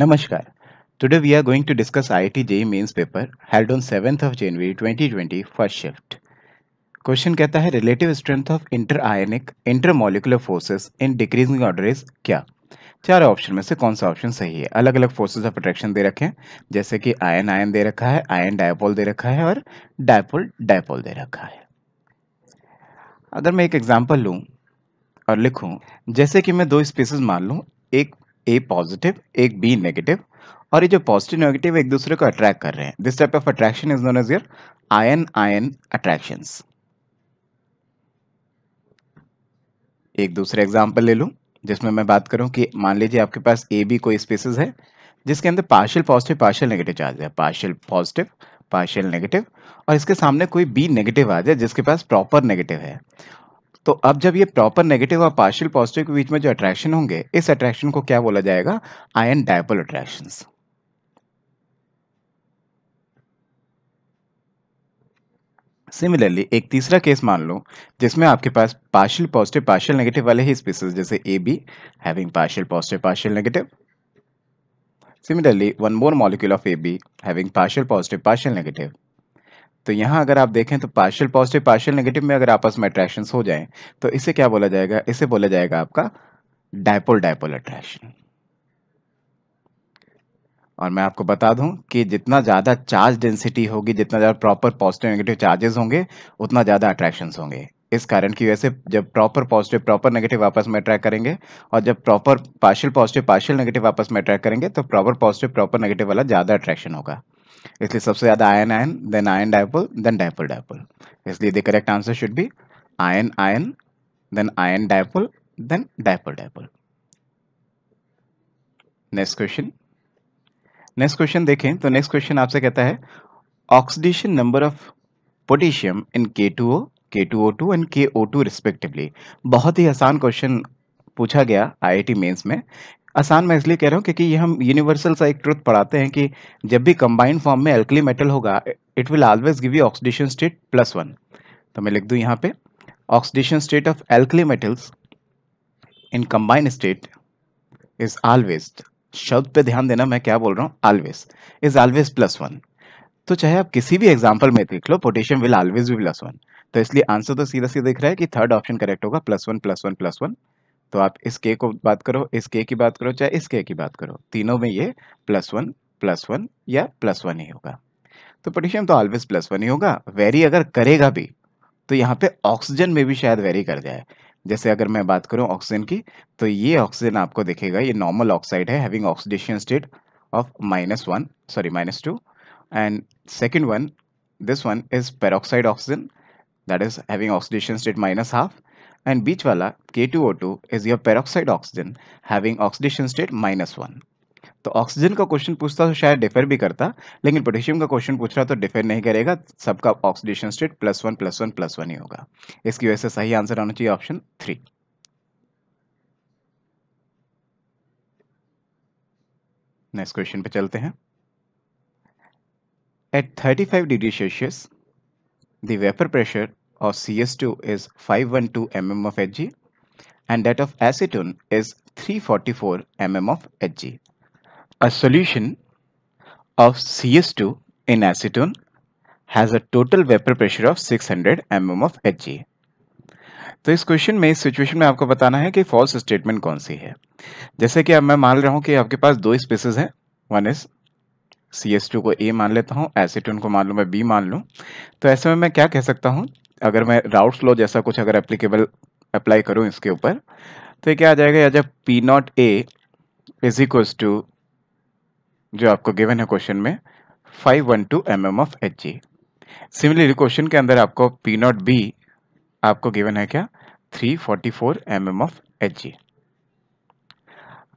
Namaskar. Today we are going to discuss IIT JEE mains paper held on 7th of January 2020 first shift. Question कहता है relative strength of interionic intermolecular forces in decreasing order is क्या? चार option में से कौन सा option सही है? अलग अलग फोर्सेस ऑफ अट्रैक्शन दे रखे हैं, जैसे कि आयन आयन दे रखा है, आयन डायपोल दे रखा है और डायपोल डायपोल दे रखा है. अगर मैं एक एग्जाम्पल लूँ और लिखूँ, जैसे कि मैं दो स्पीसीज मान लूँ, एक ए पॉजिटिव एक बी नेगेटिव, और ये जो पॉजिटिव नेगेटिव एक दूसरे को अट्रैक्ट कर रहे हैं. This type of attraction is known as your ion ion attractions. एक दूसरा एग्जाम्पल ले लूँ जिसमें मैं बात करूँ कि मान लीजिए आपके पास ए बी कोई स्पेसेस है जिसके अंदर partial positive partial negative charge है, पार्शियल पॉजिटिव पार्शियल नेगेटिव, और इसके सामने कोई बी नेगेटिव आ जाए जिसके पास प्रॉपर नेगेटिव है. तो अब जब ये प्रॉपर नेगेटिव और पार्शियल पॉजिटिव के बीच में जो अट्रैक्शन होंगे, इस अट्रैक्शन को क्या बोला जाएगा? Ion dipole attractions. सिमिलरली एक तीसरा केस मान लो जिसमें आपके पास पार्शियल पॉजिटिव पार्शियल नेगेटिव वाले ही स्पीसीज, जैसे A B having partial positive partial negative. Similarly one more molecule of A B having partial positive partial negative. तो यहाँ अगर आप देखें तो पार्शियल पॉजिटिव पार्शियल नेगेटिव में अगर आपस में अट्रैक्शंस हो जाएं तो इसे क्या बोला जाएगा? इसे बोला जाएगा आपका डायपोल डायपोल अट्रैक्शन. और मैं आपको बता दूं कि जितना ज़्यादा चार्ज डेंसिटी होगी, जितना ज़्यादा प्रॉपर पॉजिटिव नेगेटिव चार्जेस होंगे, उतना ज़्यादा अट्रैक्शंस होंगे. इस कारण की वजह से जब प्रॉपर पॉजिटिव प्रॉपर नेगेटिव आपस में अट्रैक्ट करेंगे और जब proper partial positive partial negative आपस में अट्रैक्ट करेंगे तो प्रॉपर पॉजिटिव प्रॉपर नेगेटिव वाला ज़्यादा अट्रैक्शन होगा. इसलिए सबसे ज़्यादा ion ion, then ion dipole, then dipole dipole. इसलिए the correct answer should be ion ion, then ion dipole, then dipole dipole. Next question देखें तो नेक्स्ट क्वेश्चन आपसे कहता है oxidation number of potassium in K2O, K2O2 and KO2 respectively. बहुत ही आसान question पूछा गया आईआईटी मेंस में. आसान मैं इसलिए कह रहा हूँ क्योंकि ये हम यूनिवर्सल सा एक ट्रुथ पढ़ाते हैं कि जब भी कंबाइंड फॉर्म में एल्कली मेटल होगा it will always give you oxidation state +1. तो मैं लिख दूँ यहाँ पे oxidation state of alkali metals in combined state is always. शब्द पे ध्यान देना, मैं क्या बोल रहा हूँ, ऑलवेज इज ऑलवेज +1. तो चाहे आप किसी भी एग्जाम्पल में देख लो, पोटेशियम विल ऑलवेज भी +1. तो इसलिए आंसर तो सीधा सीधा दिख रहा है कि थर्ड ऑप्शन करेक्ट होगा +1 +1 +1. तो आप इस के को बात करो, इस के की बात करो, चाहे इस के की बात करो, तीनों में ये +1 +1 या +1 ही होगा. तो पोटेशियम तो ऑलवेज +1 ही होगा. वेरी अगर करेगा भी तो यहाँ पे ऑक्सीजन में भी शायद वेरी कर जाए. जैसे अगर मैं बात करूं ऑक्सीजन की, तो ये ऑक्सीजन आपको दिखेगा ये नॉर्मल ऑक्साइड है having oxidation state of -2, and second one this one is peroxide oxygen that is having oxidation state -½ and बीच वाला K2O2 is your peroxide oxygen having oxidation state -1. तो ऑक्सीजन का क्वेश्चन पूछता तो शायद डिफर भी करता, लेकिन पोटेशियम का क्वेश्चन पूछ रहा तो डिफर नहीं करेगा. सबका ऑक्सीडेशन स्टेट +1 +1 +1 ही होगा. इसकी वजह से सही आंसर आना चाहिए ऑप्शन 3. नेक्स्ट क्वेश्चन पे चलते हैं. At 35°C the vapour pressure of CS₂ is 512 mm of Hg and that of acetone is 344 mm of Hg. A solution of CS₂ in acetone has a total vapor pressure of 600 mm of Hg. तो इस question में, इस situation में आपको बताना है कि false statement कौन सी है. जैसे कि अब मैं मान रहा हूँ कि आपके पास दो स्पीसीज हैं, वन इज CS₂ को A मान लेता हूँ, एसीटोन को मान लूँ मैं B मान लूँ. तो ऐसे में मैं क्या कह सकता हूँ, अगर मैं राउल्स लॉ जैसा कुछ अगर एप्लीकेबल अप्लाई करूँ इसके ऊपर, तो ये क्या आ जाएगा, या जब P0A इज इक्वल्स टू जो आपको गिवन है क्वेश्चन में 512 mm of Hg. Similarly question के अंदर आपको P0B आपको गिवन है क्या, 344 mm ऑफ Hg.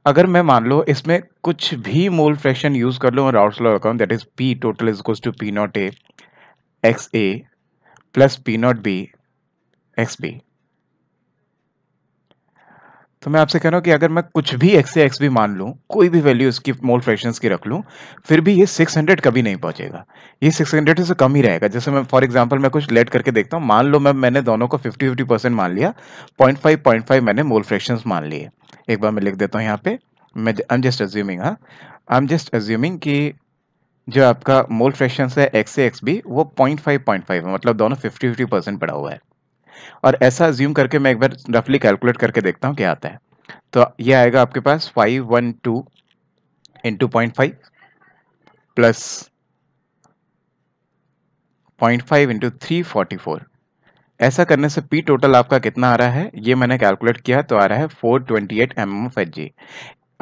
अगर मैं मान लो इसमें कुछ भी मोल फ्रैक्शन यूज कर लूँ Raoult's law account, that is P total is equals to P0A XA plus P0B XB. तो मैं आपसे कह रहा हूँ कि अगर मैं कुछ भी x से x भी मान लूँ, कोई भी वैल्यू उसकी मोल फ्रैक्शंस की रख लूँ, फिर भी ये 600 कभी नहीं पहुँचेगा, ये 600 से कम ही रहेगा. जैसे मैं फॉर एग्जांपल मैं कुछ लेट करके देखता हूँ, मान लो मैंने दोनों को 50-50% मान लिया, 0.5 मैंने मोल फ्रैक्शंस मान लिए. एक बार मैं लिख देता हूँ यहाँ पे I'm just assuming, हाँ I'm just assuming कि जो आपका मोल फ्रैक्शन है एक्स से एक्स बी वो 0.5 है, मतलब दोनों 50-50% बढ़ा हुआ है। और ऐसा अज्यूम करके मैं एक बार रफली कैलकुलेट करके देखता हूँ क्या आता है। तो ये आएगा आपके पास 512 इंटू 0.5 प्लस 0.5 इंटू 344। ऐसा करने से पी टोटल आपका कितना आ रहा है, ये मैंने कैलकुलेट किया तो आ रहा है 428 mm ऑफ Hg।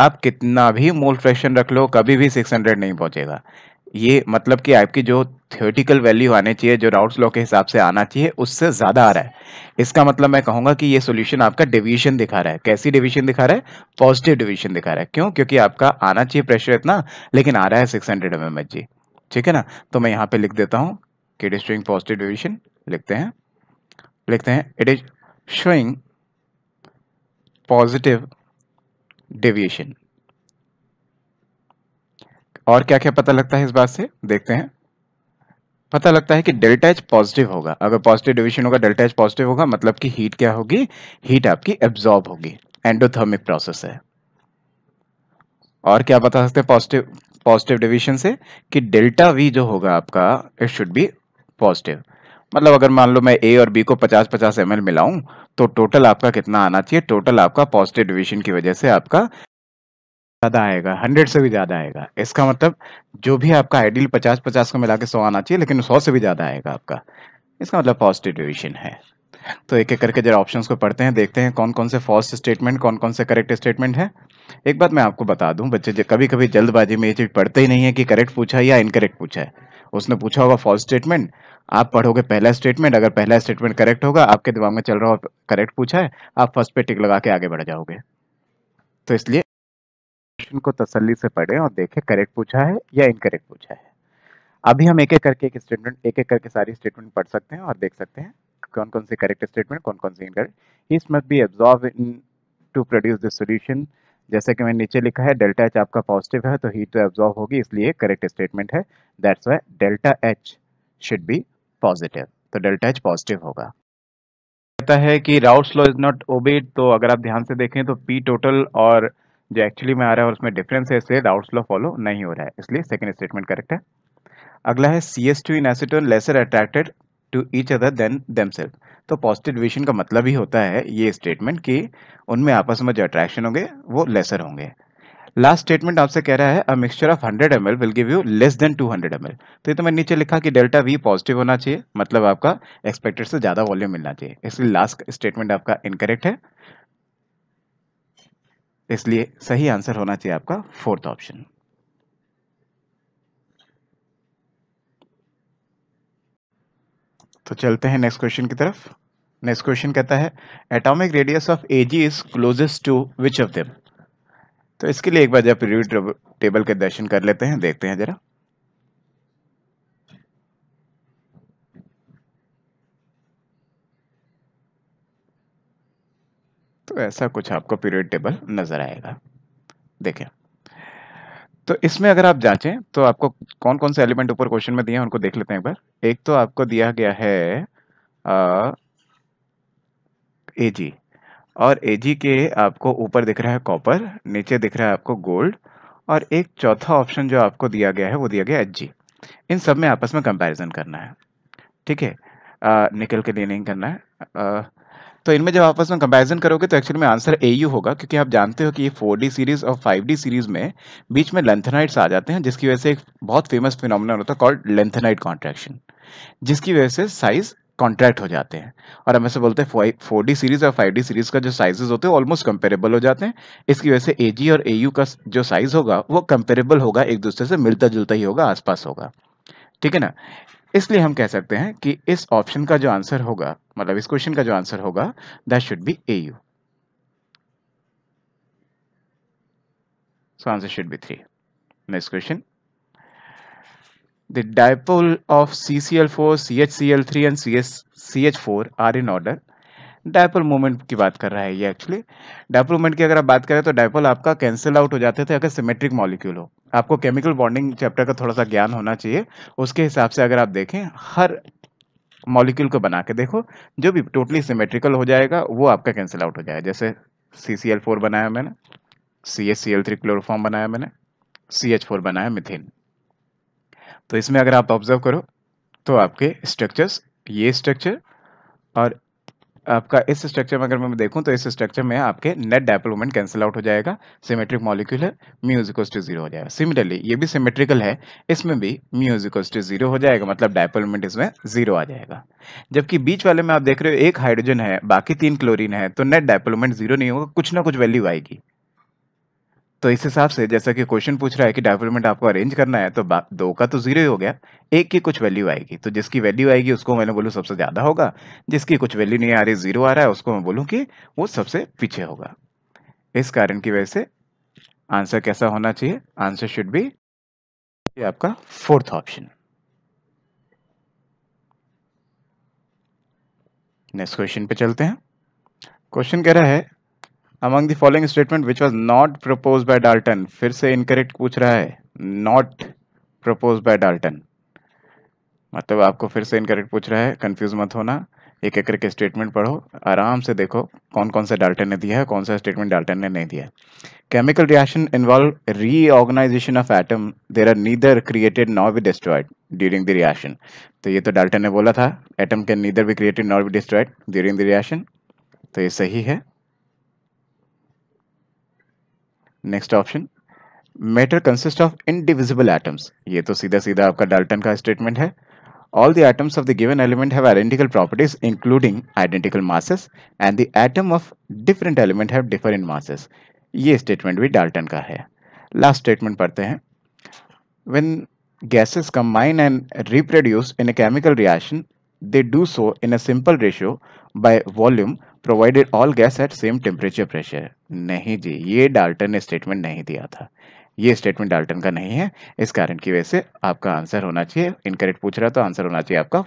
आप कितना भी मोल फ्रैक्शन रख लो कभी भी 600 नहीं पहुंचेगा। ये मतलब कि आपकी जो थियोरेटिकल वैल्यू आने चाहिए, जो राउल्स लॉ के हिसाब से आना चाहिए, उससे ज़्यादा आ रहा है। इसका मतलब मैं कहूँगा कि ये सॉल्यूशन आपका डिवीजन दिखा रहा है। कैसी डिवीजन दिखा रहा है? पॉजिटिव डिवीजन दिखा रहा है। क्यों? क्योंकि आपका आना चाहिए प्रेशर इतना, लेकिन आ रहा है 600 mm Hg। ठीक है ना? तो मैं यहाँ पर लिख देता हूँ कि it is showing positive division. लिखते हैं it is showing positive deviation. और क्या क्या पता लगता है इस बात से, देखते हैं। पता लगता है कि डेल्टा एच पॉजिटिव होगा। अगर पॉजिटिव डेविएशन होगा, डेल्टा एच पॉजिटिव होगा, मतलब कि हीट क्या होगी, हीट आपकी एब्जॉर्ब होगी। एंडोथर्मिक प्रोसेस है। और क्या बता सकते हैं पॉजिटिव डेविएशन से, कि डेल्टा वी जो होगा आपका, इट शुड बी पॉजिटिव। मतलब अगर मान लो मैं ए और बी को 50-50 ml मिलाऊं तो टोटल आपका कितना आना चाहिए, टोटल आपका पॉजिटिव डिवीजन की वजह से आपका ज़्यादा आएगा, 100 से भी ज़्यादा आएगा। इसका मतलब जो भी आपका आइडियल 50-50 को मिला के 100 आना चाहिए, लेकिन 100 से भी ज़्यादा आएगा आपका। इसका मतलब पॉजिटिव डिवीजन है। तो एक एक करके जरा ऑप्शंस को पढ़ते हैं, देखते हैं कौन कौन से फॉल्स स्टेटमेंट, कौन कौन से करेक्ट स्टेटमेंट है। एक बात मैं आपको बता दूं, बच्चे कभी कभी जल्दबाजी में ये चीज़ पढ़ते ही नहीं है कि करेक्ट पूछा है या इनकरेक्ट पूछा है। उसने पूछा होगा फॉल्स स्टेटमेंट, आप पढ़ोगे पहला स्टेटमेंट, अगर पहला स्टेटमेंट करेक्ट होगा, आपके दिमाग में चल रहा हो करेक्ट पूछा है, आप फर्स्ट पे टिक लगा के आगे बढ़ जाओगे। तो इसलिए क्वेश्चन को तसल्ली से पढ़ें और देखें करेक्ट पूछा है या इनकरेक्ट पूछा है। अभी हम एक एक करके सारी स्टेटमेंट पढ़ सकते हैं और देख सकते हैं कौन कौन से करेक्ट स्टेटमेंट, कौन कौन से incorrect. Heat must be absorb in to produce this solution. जैसे कि मैंने नीचे लिखा है, डेल्टा एच आपका पॉजिटिव है तो हीट तो एब्जॉर्ब होगी, इसलिए करेक्ट स्टेटमेंट है, that's why delta H should be positive. तो डेल्टा एच पॉजिटिव होगा। कहता है कि Raoult's law is not obeyed. तो अगर आप ध्यान से देखें तो पी टोटल और जो एक्चुअली में आ रहा है और उसमें डिफरेंस है, इसलिए राउल्स लॉ फॉलो नहीं हो रहा है, इसलिए सेकंड स्टेटमेंट करेक्ट है। अगला है CS₂ इन acetone lesser attracted to each other than themselves. तो पॉजिटिव डिवीजन का मतलब ही होता है ये स्टेटमेंट कि उनमें आपस में जो अट्रैक्शन होंगे वो लेसर होंगे। लास्ट स्टेटमेंट आपसे कह रहा है a mixture of 100 ml will give you less than 200 ml। तो ये तो मैंने नीचे लिखा कि डेल्टा वी पॉजिटिव होना चाहिए, मतलब आपका एक्सपेक्टेड से ज़्यादा वॉल्यूम मिलना चाहिए, इसलिए लास्ट स्टेटमेंट आपका इनकरेक्ट है। इसलिए सही आंसर होना चाहिए आपका फोर्थ ऑप्शन। तो चलते हैं नेक्स्ट क्वेश्चन की तरफ। नेक्स्ट क्वेश्चन कहता है atomic radius of Ag is closest to which of them. तो इसके लिए एक बार जब पीरियड टेबल के दर्शन कर लेते हैं, देखते हैं जरा। तो ऐसा कुछ आपको पीरियड टेबल नजर आएगा, देखें। तो इसमें अगर आप जांचें तो आपको कौन कौन से एलिमेंट ऊपर क्वेश्चन में दिए हैं उनको देख लेते हैं एक बार। एक तो आपको दिया गया है Ag, और Ag के आपको ऊपर दिख रहा है कॉपर, नीचे दिख रहा है आपको गोल्ड, और एक चौथा ऑप्शन जो आपको दिया गया है वो दिया गया है Hg। इन सब में आपस में कंपैरिजन करना है, ठीक है, निकल के लिए नहीं करना है। तो इनमें जब आपस में कंपैरिजन करोगे तो एक्चुअली में आंसर AU होगा, क्योंकि आप जानते हो कि ये 4D सीरीज़ और 5D सीरीज़ में बीच में लेंथेनाइट्स आ जाते हैं, जिसकी वजह से एक बहुत फेमस फिनोमिनन होता है कॉल्ड लेंथेनाइट कॉन्ट्रैक्शन, जिसकी वजह से साइज़ कॉन्ट्रैक्ट हो जाते हैं। और हम ऐसे बोलते हैं 4D सीरीज़ और 5D सीरीज़ का जो साइजेज़ होते हैं ऑलमोस्ट कंपेरेबल हो जाते हैं। इसकी वजह से Ag और AU का जो साइज़ होगा वो कंपेरेबल होगा, एक दूसरे से मिलता जुलता ही होगा, आसपास होगा, ठीक है ना। इसलिए हम कह सकते हैं कि इस ऑप्शन का जो आंसर होगा, मतलब इस क्वेश्चन का जो आंसर होगा, that should be AU। So answer should be 3। Next question, The dipole of CCl4, CHCl3 and CH4 are in order। Dipole moment की बात कर रहा है ये। एक्चुअली डायपोल मोमेंट की अगर आप बात करें तो डायपोल आपका कैंसिल आउट हो जाते थे अगर सिमेट्रिक मॉलिक्यूल हो। आपको केमिकल बॉन्डिंग चैप्टर का थोड़ा सा ज्ञान होना चाहिए, उसके हिसाब से अगर आप देखें हर मॉलिक्यूल को बना के देखो, जो भी टोटली सिमेट्रिकल हो जाएगा वो आपका कैंसिल आउट हो जाएगा। जैसे CCl4 बनाया मैंने, CHCl3 क्लोरोफॉर्म बनाया मैंने, CH4 बनाया मिथेन। तो इसमें अगर आप ऑब्जर्व करो तो आपके स्ट्रक्चर्स, ये स्ट्रक्चर और आपका इस स्ट्रक्चर में अगर मैं देखूं तो इस स्ट्रक्चर में आपके net dipole moment cancel out हो जाएगा, सिमेट्रिक मॉलिक्यूल है, μ 0 हो जाएगा। सिमिलरली ये भी सिमेट्रिकल है, इसमें भी μ 0 हो जाएगा, मतलब डाइपोल मोमेंट इसमें 0 आ जाएगा। जबकि बीच वाले में आप देख रहे हो एक हाइड्रोजन है, बाकी 3 क्लोरीन है, तो नेट डाइपोल मोमेंट 0 नहीं होगा, कुछ ना कुछ वैल्यू आएगी। तो इस हिसाब से जैसा कि क्वेश्चन पूछ रहा है कि डाइपोल मोमेंट आपको अरेंज करना है, तो 2 का तो 0 ही हो गया, 1 की कुछ वैल्यू आएगी। तो जिसकी वैल्यू आएगी उसको मैंने बोलूँ सबसे ज़्यादा होगा, जिसकी कुछ वैल्यू नहीं आ रही 0 आ रहा है, उसको मैं बोलूँ कि वो सबसे पीछे होगा। इस कारण की वजह से आंसर कैसा होना चाहिए, आंसर शुड बी आपका 4th ऑप्शन। नेक्स्ट क्वेश्चन पे चलते हैं। क्वेश्चन कह रहा है Among the following statement which was not proposed by Dalton, फिर से इनकरेक्ट पूछ रहा है, not proposed by Dalton, मतलब आपको फिर से इनकरेक्ट पूछ रहा है, कंफ्यूज मत होना, एक एक करके स्टेटमेंट पढ़ो, आराम से देखो कौन कौन सा डाल्टन ने दिया है, कौन सा स्टेटमेंट डाल्टन ने नहीं दिया। Chemical reaction involve reorganisation of atom, there are neither created nor be destroyed during the reaction. तो ये तो डाल्टन ने बोला था, atom can neither be created nor be destroyed during the reaction, तो ये सही है। Next option, matter consist of indivisible atoms, ये तो सीधा सीधा आपका डाल्टन का स्टेटमेंट है। All the atoms of the given element have identical properties including identical masses and the atom of different element have different masses, ये statement भी Dalton का है। लास्ट स्टेटमेंट पढ़ते हैं। When gases combine and reproduce in a chemical reaction, they do so in a simple ratio by volume provided all gas at same temperature pressure. नहीं जी, ये Dalton ने स्टेटमेंट नहीं दिया था, ये स्टेटमेंट डाल्टन का नहीं है, इस कारण की वजह से आपका आंसर होना चाहिए, इनकरेक्ट पूछ रहा तो आंसर होना चाहिए आपका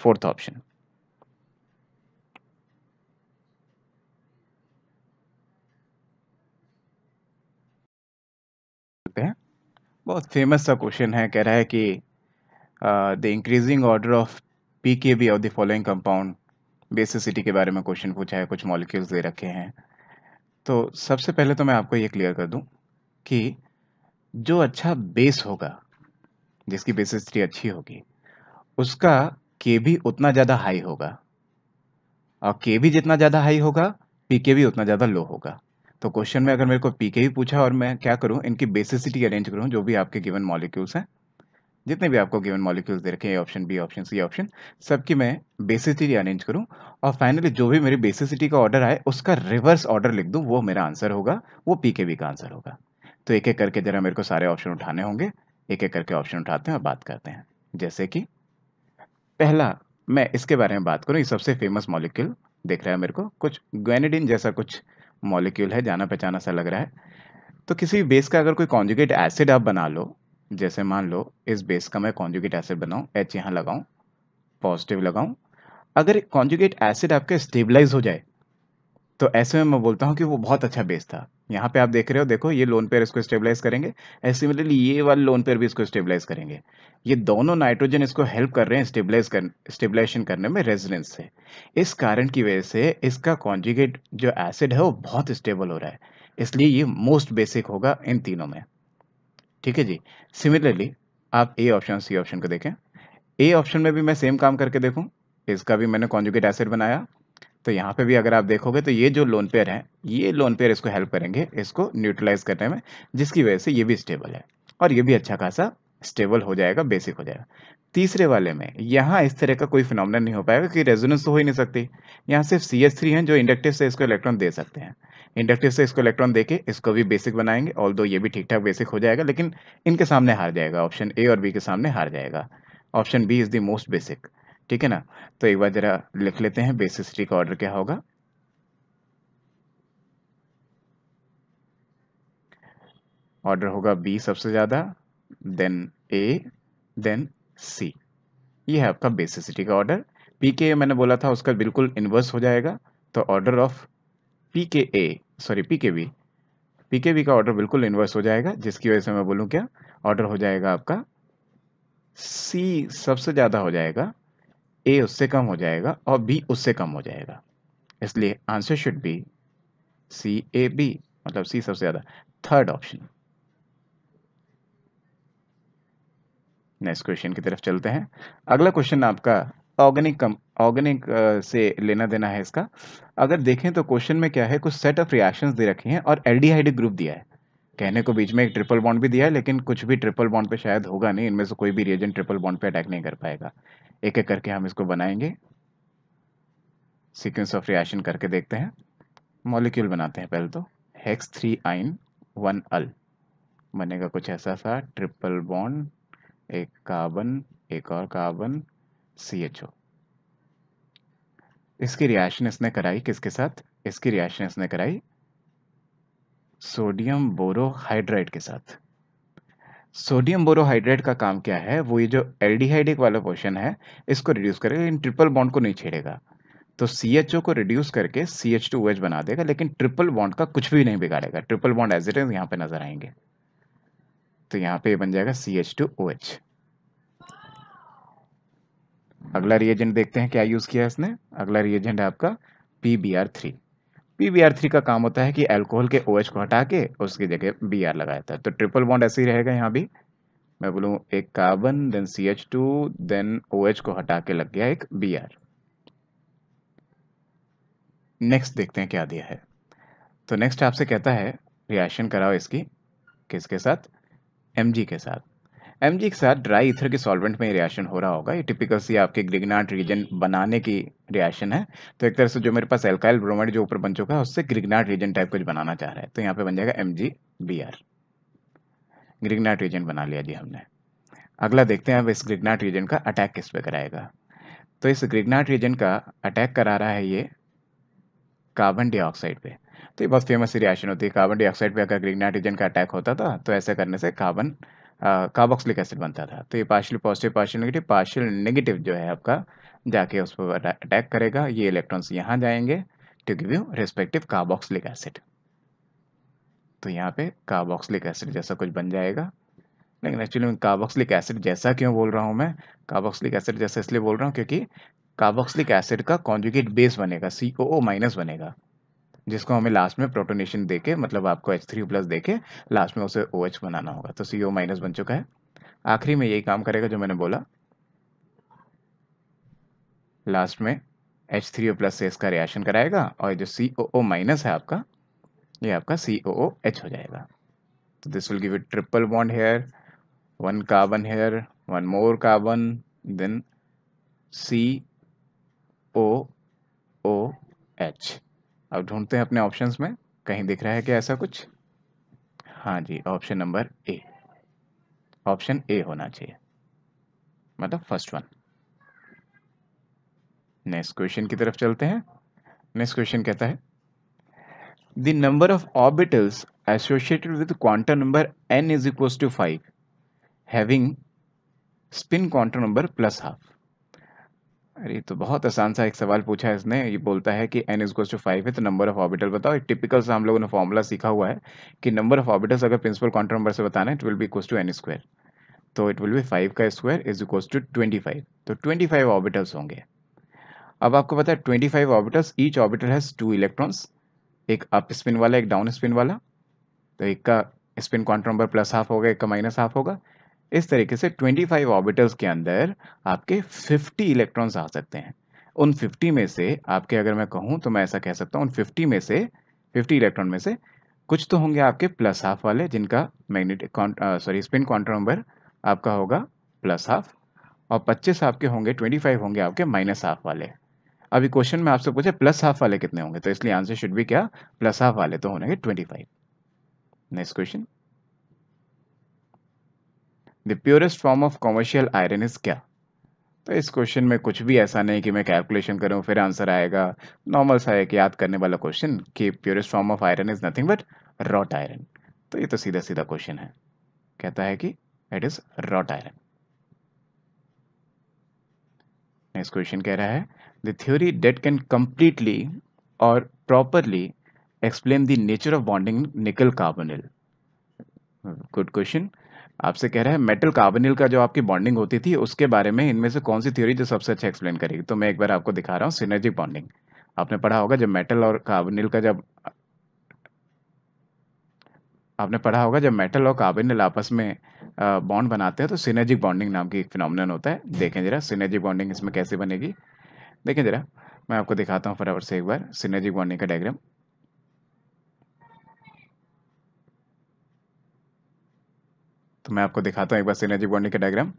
फोर्थ ऑप्शन। बहुत फेमस सा क्वेश्चन है, कह रहा है कि the increasing order of PKB of the following compound, basicity के बारे में क्वेश्चन पूछा है, कुछ मॉलिक्यूल्स दे रखे हैं। तो सबसे पहले तो मैं आपको ये क्लियर कर दूं कि जो अच्छा बेस होगा, जिसकी बेसिसिटी अच्छी होगी, उसका Kb उतना ज़्यादा हाई होगा, और Kb जितना ज़्यादा हाई होगा Pkb उतना ज़्यादा लो होगा। तो क्वेश्चन में अगर मेरे को Pkb पूछा और मैं क्या करूँ, इनकी बेसिसिटी अरेंज करूँ, जो भी आपके गिवन मॉलिक्यूल्स हैं, जितने भी आपको गिवन मॉलिक्यूल्स दे रखे हैं, option B, option C, option, सबकी मैं बेसिसिटी अरेंज करूं और फाइनली जो भी मेरी बेसिसिटी का ऑर्डर आए उसका रिवर्स ऑर्डर लिख दूं, वो मेरा आंसर होगा, वो पीकेबी का आंसर होगा। तो एक एक करके जरा मेरे को सारे ऑप्शन उठाने होंगे, एक एक करके ऑप्शन उठाते हैं और बात करते हैं। जैसे कि पहला मैं इसके बारे में बात करूँ, ये सबसे फेमस मॉलिक्यूल देख रहा है मेरे को, कुछ ग्वेनिडिन जैसा कुछ मॉलिक्यूल है, जाना पहचाना सा लग रहा है। तो किसी भी बेस का अगर कोई कॉन्जुगेट एसिड आप बना लो, जैसे मान लो इस बेस का मैं कॉन्जुगेट एसिड बनाऊं, H यहाँ लगाऊं, पॉजिटिव लगाऊं, अगर कॉन्जुगेट एसिड आपके स्टेबलाइज हो जाए तो ऐसे में मैं बोलता हूं कि वो बहुत अच्छा बेस था। यहाँ पे आप देख रहे हो, देखो ये लोन पेयर इसको स्टेबलाइज करेंगे, ऐसे मतलब ये वाले लोन पेयर भी इसको स्टेबलाइज करेंगे, ये दोनों नाइट्रोजन इसको हेल्प कर रहे हैं स्टेबलाइजेशन करने में रेजोनेंस से। इस कारण की वजह से इसका कॉन्जुगेट जो एसिड है वो बहुत स्टेबल हो रहा है, इसलिए ये मोस्ट बेसिक होगा इन तीनों में, ठीक है जी। सिमिलरली आप ए ऑप्शन, सी ऑप्शन को देखें, ए ऑप्शन में भी मैं सेम काम करके देखूं, इसका भी मैंने कॉन्जुगेट एसिड बनाया, तो यहाँ पे भी अगर आप देखोगे तो ये जो लोन पेयर है, ये लोन पेयर इसको हेल्प करेंगे इसको न्यूट्रलाइज करने में, जिसकी वजह से ये भी स्टेबल है और ये भी अच्छा खासा स्टेबल हो जाएगा, बेसिक हो जाएगा। तीसरे वाले में यहाँ इस तरह का कोई फिनोमिना नहीं हो पाएगा कि रेजोनेंस तो हो ही नहीं सकती, यहाँ सिर्फ CH3 हैं जो इंडक्टिव से इसको इलेक्ट्रॉन दे सकते हैं, इंडक्टिव से इसको इलेक्ट्रॉन देके इसको भी बेसिक बनाएंगे, ऑल्दो ये भी ठीक ठाक बेसिक हो जाएगा, लेकिन इनके सामने हार जाएगा, ऑप्शन ए और बी के सामने हार जाएगा, option B is the most basic, ठीक है ना। तो एक बार जरा लिख लेते हैं बेसिसिटी का ऑर्डर क्या होगा। ऑर्डर होगा बी सबसे ज़्यादा, देन ए, देन सी, ये है आपका बेसिसिटी का ऑर्डर। PKA मैंने बोला था उसका बिल्कुल इन्वर्स हो जाएगा, तो ऑर्डर ऑफ PKB का ऑर्डर बिल्कुल इन्वर्स हो जाएगा, जिसकी वजह से मैं बोलूँ क्या, ऑर्डर हो जाएगा आपका C सबसे ज़्यादा हो जाएगा, A उससे कम हो जाएगा और B उससे कम हो जाएगा, इसलिए आंसर शुड बी CAB मतलब सी सबसे ज्यादा, थर्ड ऑप्शन। नेक्स्ट क्वेश्चन की तरफ चलते हैं। अगला क्वेश्चन आपका ऑर्गेनिक से लेना देना है इसका। अगर देखें तो क्वेश्चन में क्या है, कुछ सेट ऑफ रिएक्शंस दे रखी हैं और एल्डिहाइडिक ग्रुप दिया है। कहने को बीच में एक ट्रिपल बॉन्ड भी दिया है, लेकिन कुछ भी ट्रिपल बॉन्ड पे शायद होगा नहीं, इनमें से कोई भी रिएजेंट ट्रिपल बॉन्ड पे अटैक नहीं कर पाएगा। एक एक करके हम इसको बनाएंगे, सीक्वेंस ऑफ रिएक्शन करके देखते हैं। मॉलिक्यूल बनाते हैं पहले तो, हेक्स 3 आइन 1 अल बनेगा कुछ ऐसा सा ट्रिपल बॉन्ड, एक कार्बन एक और कार्बन CHO। इसकी रिएक्शन इसने कराई किसके साथ? इसकी रिएक्शन इसने कराई सोडियम बोरोहाइड्रेट के साथ। सोडियम बोरोहाइड्रेट का काम क्या है, वो ये जो एल्डिहाइडिक वाला पोर्शन है इसको रिड्यूस करेगा, इन ट्रिपल बॉन्ड को नहीं छेड़ेगा। तो CHO को रिड्यूस करके CH2OH बना देगा, लेकिन ट्रिपल बॉन्ड का कुछ भी नहीं बिगाड़ेगा। Triple bond as it is यहाँ पे नजर आएंगे। तो यहाँ पे बन जाएगा CH2OH। अगला रिएजेंट देखते हैं क्या यूज किया इसने। अगला रिएजेंट है आपका PBr3। PBr3 का काम होता है कि अल्कोहल के OH को हटा के उसकी जगह Br लगाया था। तो ट्रिपल बॉन्ड ऐसे ही रहेगा, यहाँ भी मैं बोलूँ एक carbon then CH2 then OH को हटा के लग गया एक Br। नेक्स्ट देखते हैं क्या दिया है। तो नेक्स्ट आपसे कहता है रिएक्शन कराओ इसकी किसके साथ, Mg के साथ। Mg के साथ ड्राई ईथर के सॉल्वेंट में रिएक्शन हो रहा होगा। ये टिपिकल सी आपके ग्रिग्नार्ड रीजन बनाने की रिएक्शन है। तो एक तरह से जो मेरे पास एल्काइल ब्रोमाइड जो ऊपर बन चुका है उससे ग्रिग्नार्ड रीजन टाइप कुछ बनाना चाह रहा है। तो यहाँ पे बन जाएगा MgBr, ग्रिग्नार्ड रीजन बना लिया जी हमने। अगला देखते हैं अब इस ग्रिग्नार्ड रीजन का अटैक किस पे कराएगा। तो इस ग्रिग्नार्ड रीजन का अटैक करा रहा है ये कार्बन डाइऑक्साइड पे। तो ये बहुत फेमस रिएक्शन होती है, कार्बन डाइऑक्साइड पे अगर ग्रिग्नार्ड रीजन का अटैक होता था तो ऐसा करने से कार्बन कार्बोक्सिलिक एसिड बनता था। तो ये पार्शियल पॉजिटिव पार्शियल नेगेटिव जो है आपका जाके उस पर अटैक करेगा। ये इलेक्ट्रॉन्स यहाँ जाएंगे to give you respective carboxylic acid. तो यहाँ पे कार्बोक्सिलिक एसिड जैसा कुछ बन जाएगा। लेकिन एक्चुअली मैं कार्बोक्सिलिक एसिड जैसा क्यों बोल रहा हूँ, मैं कार्बोक्सिलिक एसिड जैसा इसलिए बोल रहा हूँ क्योंकि कार्बोक्सिलिक एसिड का कॉन्जुगेट बेस बनेगा COO- बनेगा, जिसको हमें लास्ट में प्रोटोनेशन देके मतलब आपको H3+ देके लास्ट में उसे OH बनाना होगा। तो CO- बन चुका है। आखिरी में यही काम करेगा जो मैंने बोला, लास्ट में H3+ से इसका रिएक्शन कराएगा और जो COO- है आपका, ये आपका COOH हो जाएगा। तो this will give you triple bond here, one carbon here, one more carbon, then COOH। अब ढूंढते हैं अपने ऑप्शंस में कहीं दिख रहा है क्या ऐसा कुछ। हाँ जी, option number A, option A होना चाहिए, मतलब फर्स्ट वन। नेक्स्ट क्वेश्चन की तरफ चलते हैं। नेक्स्ट क्वेश्चन कहता है the number of orbitals associated with quantum number n = 5 having spin quantum number +12। अरे तो बहुत आसान सा एक सवाल पूछा है इसने। ये बोलता है कि n = 5 है तो नंबर ऑफ ऑर्बिटल बताओ। एक टिपिकल सा हम लोगों ने फॉर्मूला सीखा हुआ है कि नंबर ऑफ ऑर्बिटल्स अगर प्रिंसिपल क्वांटम नंबर से बताना है इट विल बी = n²। तो इट विल बी 5² = 25। तो 25 ऑर्बिटल्स होंगे। अब आपको पता है 25 orbitals, each orbital has 2 electrons, एक अप स्पिन वाला एक डाउन स्पिन वाला। तो एक का स्पिन क्वांटम नंबर +12 होगा, एक का -12 होगा। इस तरीके से 25 ऑर्बिटल्स के अंदर आपके 50 इलेक्ट्रॉन्स आ सकते हैं। उन 50 में से आपके अगर मैं कहूँ तो मैं ऐसा कह सकता हूँ, उन 50 इलेक्ट्रॉन में से कुछ तो होंगे आपके +12 वाले, जिनका मैग्नेटिक स्पिन क्वांटम नंबर आपका होगा +12, और 25 आपके होंगे, 25 होंगे आपके -12 वाले। अभी क्वेश्चन में आपसे पूछे +12 वाले कितने होंगे, तो इसलिए आंसर शुड भी क्या, +12 वाले तो होंगे 25। Next question, the purest form of commercial iron is क्या। तो इस क्वेश्चन में कुछ भी ऐसा नहीं कि मैं कैलकुलेशन करूं फिर आंसर आएगा। नॉर्मल सा एक याद करने वाला क्वेश्चन कि purest form of iron is nothing but wrought iron. तो ये तो सीधा सीधा क्वेश्चन है, कहता है कि it is wrought iron. Next question कह रहा है the theory that can completely और properly explain the nature of bonding nickel carbonyl. Good question. आपसे कह रहा है मेटल कार्बोनिल का जो आपकी बॉन्डिंग होती थी उसके बारे में इनमें से कौन सी थ्योरी जो सबसे अच्छा एक्सप्लेन करेगी। तो मैं एक बार आपको दिखा रहा हूँ सिनर्जिक बॉन्डिंग। आपने पढ़ा होगा जब मेटल और कार्बोनिल का जब आपने पढ़ा होगा जब मेटल और कार्बोनिल आपस में बॉन्ड बनाते हैं तो सिनर्जिक बॉन्डिंग नाम की एक फिनोमिनन होता है। देखें जरा सिनर्जिक बॉन्डिंग इसमें कैसे बनेगी, देखें जरा मैं आपको दिखाता हूँ फटाफट से एक बार सिनर्जिक बॉन्डिंग का डायग्राम। तो मैं आपको दिखाता हूँ एक बार सिनर्जिक बॉन्डिंग का डायग्राम।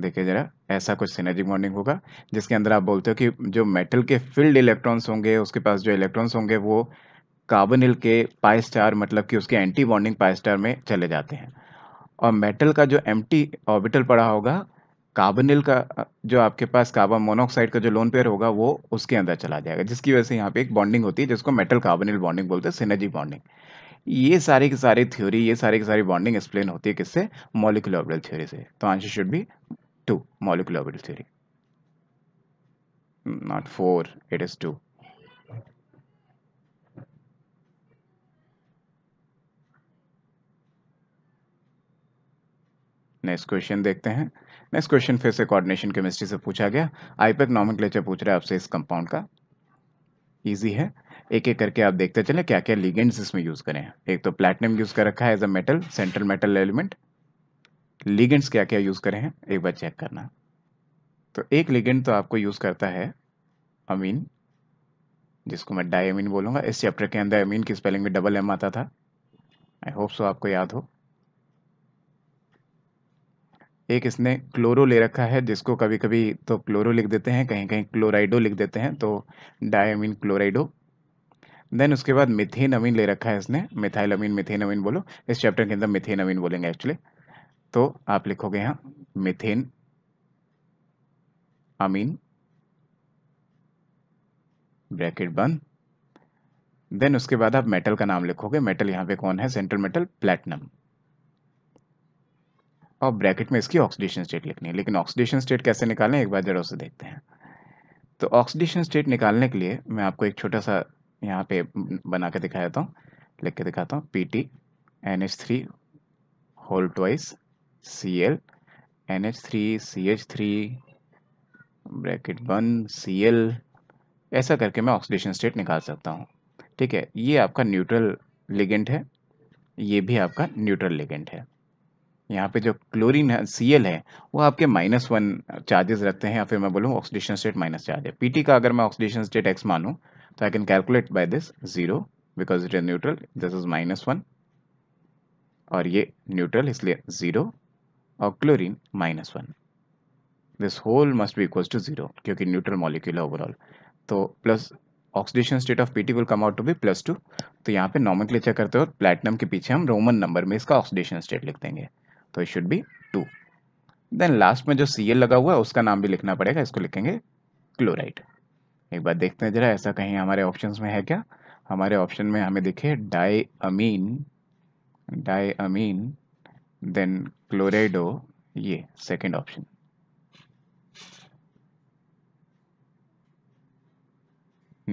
देखिए जरा ऐसा कुछ सिनर्जिक बॉन्डिंग होगा जिसके अंदर आप बोलते हो कि जो मेटल के फील्ड इलेक्ट्रॉन्स होंगे उसके पास जो इलेक्ट्रॉन्स होंगे वो कार्बोनिल के पाई स्टार मतलब कि उसके एंटी बॉन्डिंग पाई स्टार में चले जाते हैं, और मेटल का जो एम्प्टी ऑर्बिटल पड़ा होगा कार्बोनिल का जो आपके पास कार्बन मोनोऑक्साइड का जो लोन पेयर होगा वो उसके अंदर चला जाएगा, जिसकी वजह से यहाँ पे एक बॉन्डिंग होती है जिसको मेटल कार्बोनिल बॉन्डिंग बोलते हैं, सिनर्जिक बॉन्डिंग। ये सारी की सारी थ्योरी, ये सारी की सारी बॉन्डिंग एक्सप्लेन होती है किससे? मॉलिक्यूलर ऑर्बिटल थ्योरी से। तो answer should be 2, molecular orbital theory, not 4, it is 2। Next question देखते हैं। नेक्स्ट क्वेश्चन फिर से कोऑर्डिनेशन केमिस्ट्री से पूछा गया, आईपैक नॉमेनक्लेचर पूछ रहा है आपसे इस कंपाउंड का। इजी है, एक एक करके आप देखते चले क्या क्या लिगेंड्स इसमें यूज करें। एक तो प्लैटिनम यूज कर रखा है as a metal, central metal element. Ligands क्या क्या यूज करें हैं एक बार चेक करना। तो एक लिगेंड तो आपको यूज करता है अमीन, जिसको मैं डाई अमीन बोलूँगा। इस चैप्टर के अंदर अमीन की स्पेलिंग में डबल एम आता था, आई होप सो आपको याद हो। एक इसने क्लोरो ले रखा है, जिसको कभी कभी तो क्लोरो लिख देते हैं, कहीं कहीं क्लोराइडो लिख देते हैं, तो डायमीन क्लोराइडो। देन उसके बाद मिथेन अमीन ले रखा है इसने, मिथाइल अमीन, मिथेन अमीन बोलो। इस चैप्टर के अंदर मिथेन अमीन बोलेंगे एक्चुअली। तो आप लिखोगे यहाँ मिथेन अमीन ब्रैकेट बंद। देन उसके बाद आप मेटल का नाम लिखोगे। मेटल यहाँ पे कौन है? सेंट्रल मेटल प्लैटिनम, और ब्रैकेट में इसकी ऑक्सीडेशन स्टेट लिखनी है। लेकिन ऑक्सीडेशन स्टेट कैसे निकालें एक बार जरा उसे देखते हैं। तो ऑक्सीडेशन स्टेट निकालने के लिए मैं आपको एक छोटा सा यहाँ पे बना के दिखा देता हूँ, लिख के दिखाता हूँ। PT NH3 whole twice Cl NH3 CH3 bracket बंद Cl, ऐसा करके मैं ऑक्सीडेशन स्टेट निकाल सकता हूँ। ठीक है, ये आपका न्यूट्रल लिगेंड है, ये भी आपका न्यूट्रल लिगेंड है। यहाँ पे जो क्लोरीन है Cl है वो आपके -1 चार्जेस रखते हैं, या फिर मैं बोलूँ ऑक्सीडेशन स्टेट माइनस चार्ज है। PT का अगर मैं ऑक्सीडेशन स्टेट x मानूँ तो I can calculate by this 0 because it is neutral, this is -1 और ये न्यूट्रल इसलिए 0 और chlorine -1। This whole must be equals to 0 क्योंकि न्यूट्रल मॉलिक्यूल है ओवरऑल। तो plus oxidation state of PT will come out to be +2। तो यहाँ पे नॉमेनक्लेचर करते हो प्लैटिनम के पीछे हम रोमन नंबर में इसका ऑक्सीडेशन स्टेट लिख देंगे, तो it should be 2। Then last में जो Cl लगा हुआ है उसका नाम भी लिखना पड़ेगा, इसको लिखेंगे क्लोराइड। एक बार देखते हैं जरा ऐसा कहीं हमारे ऑप्शंस में है क्या। हमारे ऑप्शन में हमें दिखे डाई अमीन देन क्लोराइडो, ये सेकंड ऑप्शन।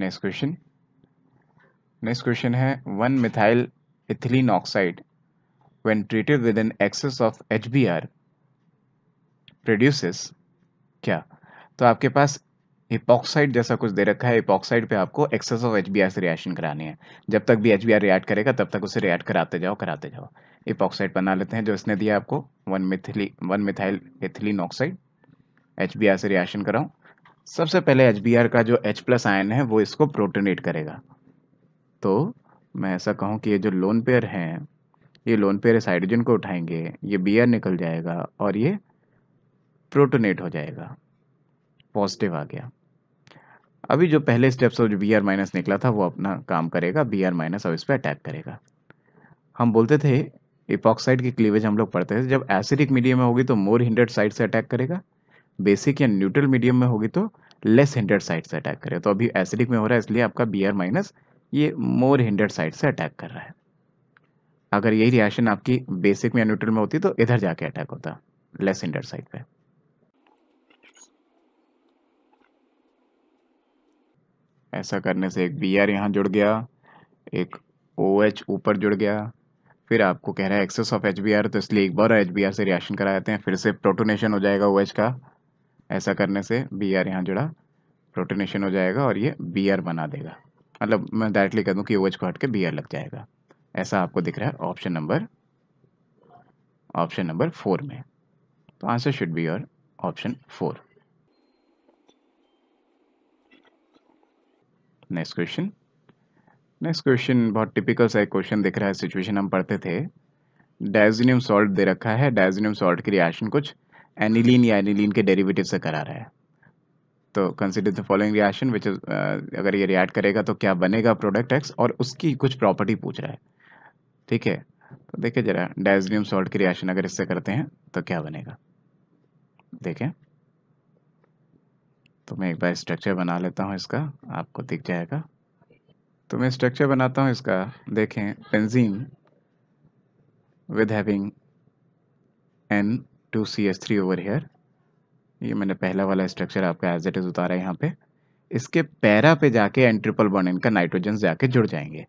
नेक्स्ट क्वेश्चन है 1 methyl ethylene oxide when treated with an excess of HBr produces क्या। तो आपके पास इपॉक्साइड जैसा कुछ दे रखा है, इपॉक्साइड पे आपको एक्सेस ऑफ HBr से रिएक्शन करानी है। जब तक भी HBr रिएक्ट करेगा तब तक उसे रिएक्ट कराते जाओ। इपॉक्साइड बना लेते हैं जो इसने दिया आपको 1 मिथाइल एथिलीन ऑक्साइड, HBr से रिएक्शन कराऊँ। सबसे पहले HBr का जो H+ आयन है वो इसको प्रोटोनेट करेगा। तो मैं ऐसा कहूँ कि ये जो लोन पेयर हैं, ये लोन पेयर इस हाइड्रोजन को उठाएंगे, ये Br निकल जाएगा और ये प्रोटोनेट हो जाएगा, पॉजिटिव आ गया। अभी जो पहले स्टेप्स ऑफ जो Br माइनस निकला था वो अपना काम करेगा, Br माइनस अब इस पर अटैक करेगा। हम बोलते थे इपॉक्साइड की क्लीवेज हम लोग पढ़ते थे, जब एसिडिक मीडियम में होगी तो मोर हिंडर्ड साइड से अटैक करेगा, बेसिक या न्यूट्रल मीडियम में होगी तो लेस हिंडर्ड साइड से अटैक करेगा। तो अभी एसिडिक में हो रहा है इसलिए आपका Br माइनस ये मोर हिंडर्ड साइड से अटैक कर रहा है। अगर यही रिएक्शन आपकी बेसिक में या न्यूट्रल में होती तो इधर जाके अटैक होता, लेस हिंडर साइड पे। ऐसा करने से एक Br यहाँ जुड़ गया, एक OH ऊपर जुड़ गया, फिर आपको कह रहा है एक्सेस ऑफ HBr, तो इसलिए एक बार HBr से रिएक्शन करा देते हैं, फिर से प्रोटोनेशन हो जाएगा OH का। ऐसा करने से Br यहाँ जुड़ा, प्रोटोनेशन हो जाएगा और ये Br बना देगा, मतलब मैं डायरेक्टली कह दूँ कि OH को हट के Br लग जाएगा। ऐसा आपको दिख रहा है ऑप्शन नंबर 4 में। तो answer should be your option 4। Next question बहुत टिपिकल सा एक क्वेश्चन दिख रहा है। सिचुएशन हम पढ़ते थे, डायज़ोनियम सॉल्ट दे रखा है, डायज़ोनियम सॉल्ट की रिएक्शन कुछ एनिलीन या एनिलीन के डेरिवेटिव से करा रहा है। तो consider the following reaction which is, अगर ये रिएक्ट करेगा तो क्या बनेगा प्रोडक्ट एक्स, और उसकी कुछ प्रॉपर्टी पूछ रहा है। ठीक है, तो देखिए जरा डायज़ोनियम सॉल्ट की रिएक्शन अगर इससे करते हैं तो क्या बनेगा। देखें तो मैं एक बार स्ट्रक्चर बना लेता हूँ इसका, आपको दिख जाएगा। तो मैं स्ट्रक्चर बनाता हूँ इसका। देखें, benzene with having N2CH3 over here, ये मैंने पहला वाला स्ट्रक्चर आपका एज इट इज उतारा है। यहाँ पे इसके पैरा पे जाके N ट्रिपल बॉन्ड N का नाइट्रोजन जाके जुड़ जाएंगे,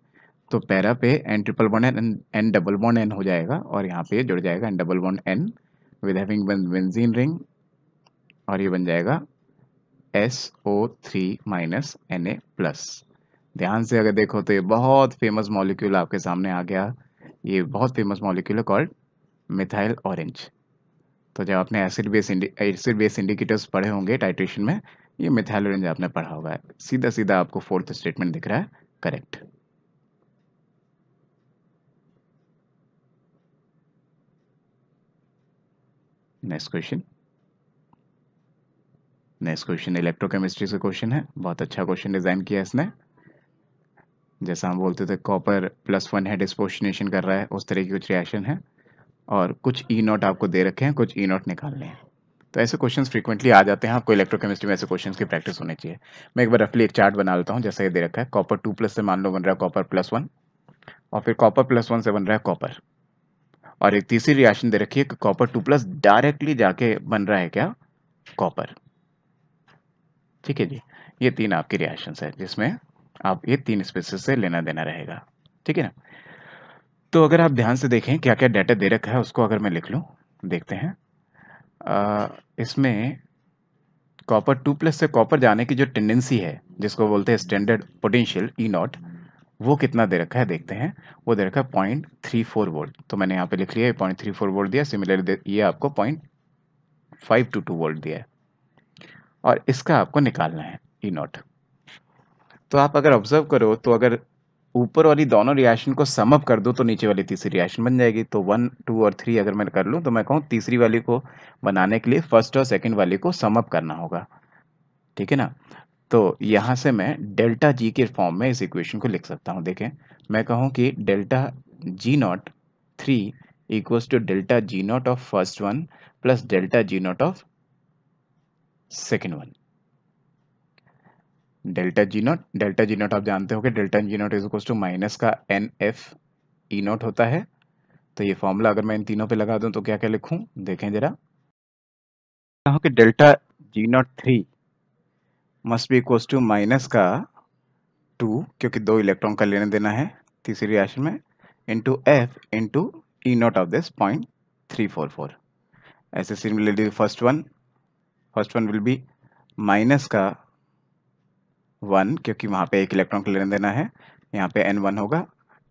तो पैरा पे N ट्रिपल बॉन्ड N हो जाएगा और यहाँ पे जुड़ जाएगा N double bond N with having benzene ring, और ये बन जाएगा SO3 माइनस Na प्लस। ध्यान से अगर देखो तो ये बहुत फेमस मॉलिक्यूल आपके सामने आ गया, ये बहुत फेमस मॉलिक्यूल है कॉल्ड मिथाइल ऑरेंज। तो जब आपने एसिड बेस इंडिकेटर्स पढ़े होंगे टाइट्रेशन में, ये मिथाइल ऑरेंज आपने पढ़ा होगा। सीधा सीधा आपको 4th स्टेटमेंट दिख रहा है करेक्ट। नेक्स्ट क्वेश्चन इलेक्ट्रोकेमिस्ट्री से क्वेश्चन है। बहुत अच्छा क्वेश्चन डिजाइन किया इसने। जैसा हम बोलते थे कॉपर +1 है, डिस्पोशनेशन कर रहा है, उस तरह की कुछ रिएक्शन है। और कुछ E0 आपको दे रखे हैं, कुछ E0 निकालने हैं। तो ऐसे क्वेश्चंस फ्रीक्वेंटली आ जाते हैं, आपको इलेक्ट्रोकेमिस्ट्री में ऐसे क्वेश्चंस की प्रैक्टिस होनी चाहिए। मैं एक बार रफली एक चार्ट बना लेता हूँ। जैसा ये दे रखा है कॉपर 2+ से मान लो बन रहा है कॉपर +1, और फिर कॉपर +1 से बन रहा है कॉपर, और एक तीसरी रिएक्शन दे रखी है कि कॉपर 2+ डायरेक्टली जाके बन रहा है क्या कॉपर। ठीक है जी, ये 3 आपकी रिएक्शंस है जिसमें आप ये 3 स्पीसीज से लेना देना रहेगा। ठीक है ना। तो अगर आप ध्यान से देखें क्या क्या डाटा दे रखा है, उसको अगर मैं लिख लूँ, देखते हैं। इसमें कॉपर 2+ से कॉपर जाने की जो टेंडेंसी है, जिसको बोलते हैं स्टैंडर्ड पोटेंशियल E0, वो कितना दे रखा है देखते हैं। वो दे रखा है 0.34 वोल्ट, तो मैंने यहाँ पे लिख लिया 0.34 वोल्ट दिया। सिमिलरली ये आपको 0.522 वोल्ट दिया है, और इसका आपको निकालना है E0। तो आप अगर ऑब्जर्व करो तो अगर ऊपर वाली दोनों रिएक्शन को सम अप कर दो तो नीचे वाली तीसरी रिएक्शन बन जाएगी। तो 1, 2 और 3 अगर मैं कर लूँ तो मैं कहूँ तीसरी वाली को बनाने के लिए फर्स्ट और सेकंड वाली को सम अप करना होगा। ठीक है ना। तो यहाँ से मैं ΔG के फॉर्म में इस इक्वेशन को लिख सकता हूँ। देखें, मैं कहूँ कि ΔG0(3) equals to ΔG0 of first one plus ΔG0 of second one. Delta G naught आप जानते हो कि ΔG0 is equals to minus का NF E0 होता है। तो ये फॉर्मूला अगर मैं इन तीनों पे लगा दूं तो क्या क्या लिखूं देखें जरा। कहा कि ΔG0(3) must be equals to minus का 2, क्योंकि 2 इलेक्ट्रॉन का लेने देना है तीसरी रिएक्शन में, into F into E0 of this 0.344। ऐसे similarly first one will be minus का 1, क्योंकि वहाँ पे एक इलेक्ट्रॉन को लेने देना है, यहाँ पे N1 होगा,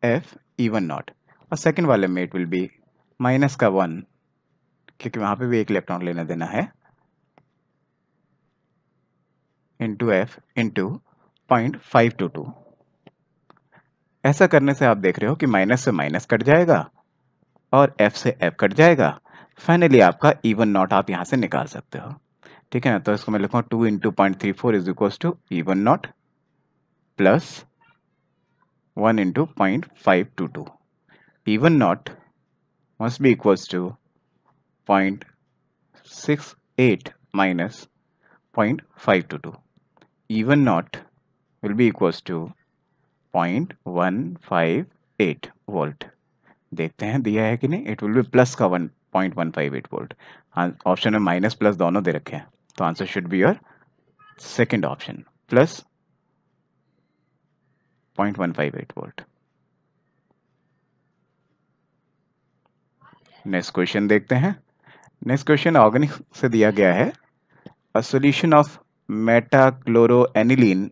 F E1 नॉट। और सेकंड वाले में इट विल बी माइनस का 1, क्योंकि वहाँ पे भी एक इलेक्ट्रॉन लेने देना है, इंटू F इंटू 0.522। ऐसा करने से आप देख रहे हो कि माइनस से माइनस कट जाएगा और F से F कट जाएगा। फाइनली आपका E1 नॉट आप यहाँ से निकाल सकते हो। ठीक है ना। तो इसको मैं लिखूँ 2 into 0.34 is equals to E1 naught plus 1 into 0.522। E1 naught must be equals to 0.68 minus 0.522। E1 naught will be equals to 0.158 volt. देखते हैं दिया है कि नहीं। इट विल बी प्लस का 0.158 वोल्ट। ऑप्शन में माइनस प्लस दोनों दे रखे हैं, तो answer should be your second option, plus 0.158 volt. Next question देखते हैं। नेक्स्ट क्वेश्चन ऑर्गेनिक से दिया गया है। A solution of metachloroaniline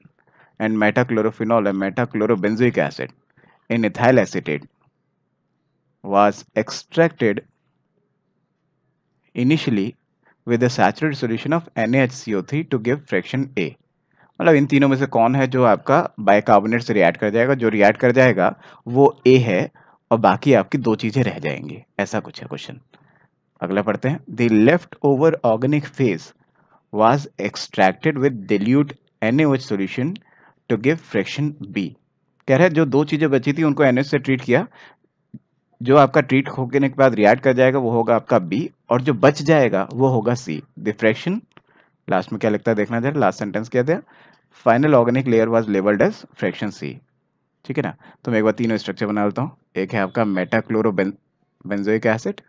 and metachlorophenol and metachlorobenzoic acid in ethyl acetate was extracted initially with a saturated solution of NaHCO3 to give fraction A. मतलब इन तीनों में से कौन है जो आपका बाइकार्बोनेट से रिएक्ट कर जाएगा, जो रिएक्ट कर जाएगा वो A है और बाकी आपकी दो चीज़ें रह जाएंगी, ऐसा कुछ है क्वेश्चन। अगला पढ़ते हैं, the left over organic phase was extracted with dilute NaOH solution to give fraction B. कह रहे जो दो चीज़ें बची थी उनको NaOH से ट्रीट किया, जो आपका ट्रीट होने के बाद रिएक्ट कर जाएगा वो होगा आपका B और जो बच जाएगा वो होगा C. द फ्रैक्शन लास्ट में क्या लगता है देखना जरा, लास्ट सेंटेंस क्या था, final organic layer was labelled as fraction C. ठीक है ना, तो मैं एक बार तीनों स्ट्रक्चर बना लेता हूँ। एक है आपका मेटाक्लोरोबेंजोइक एसिड,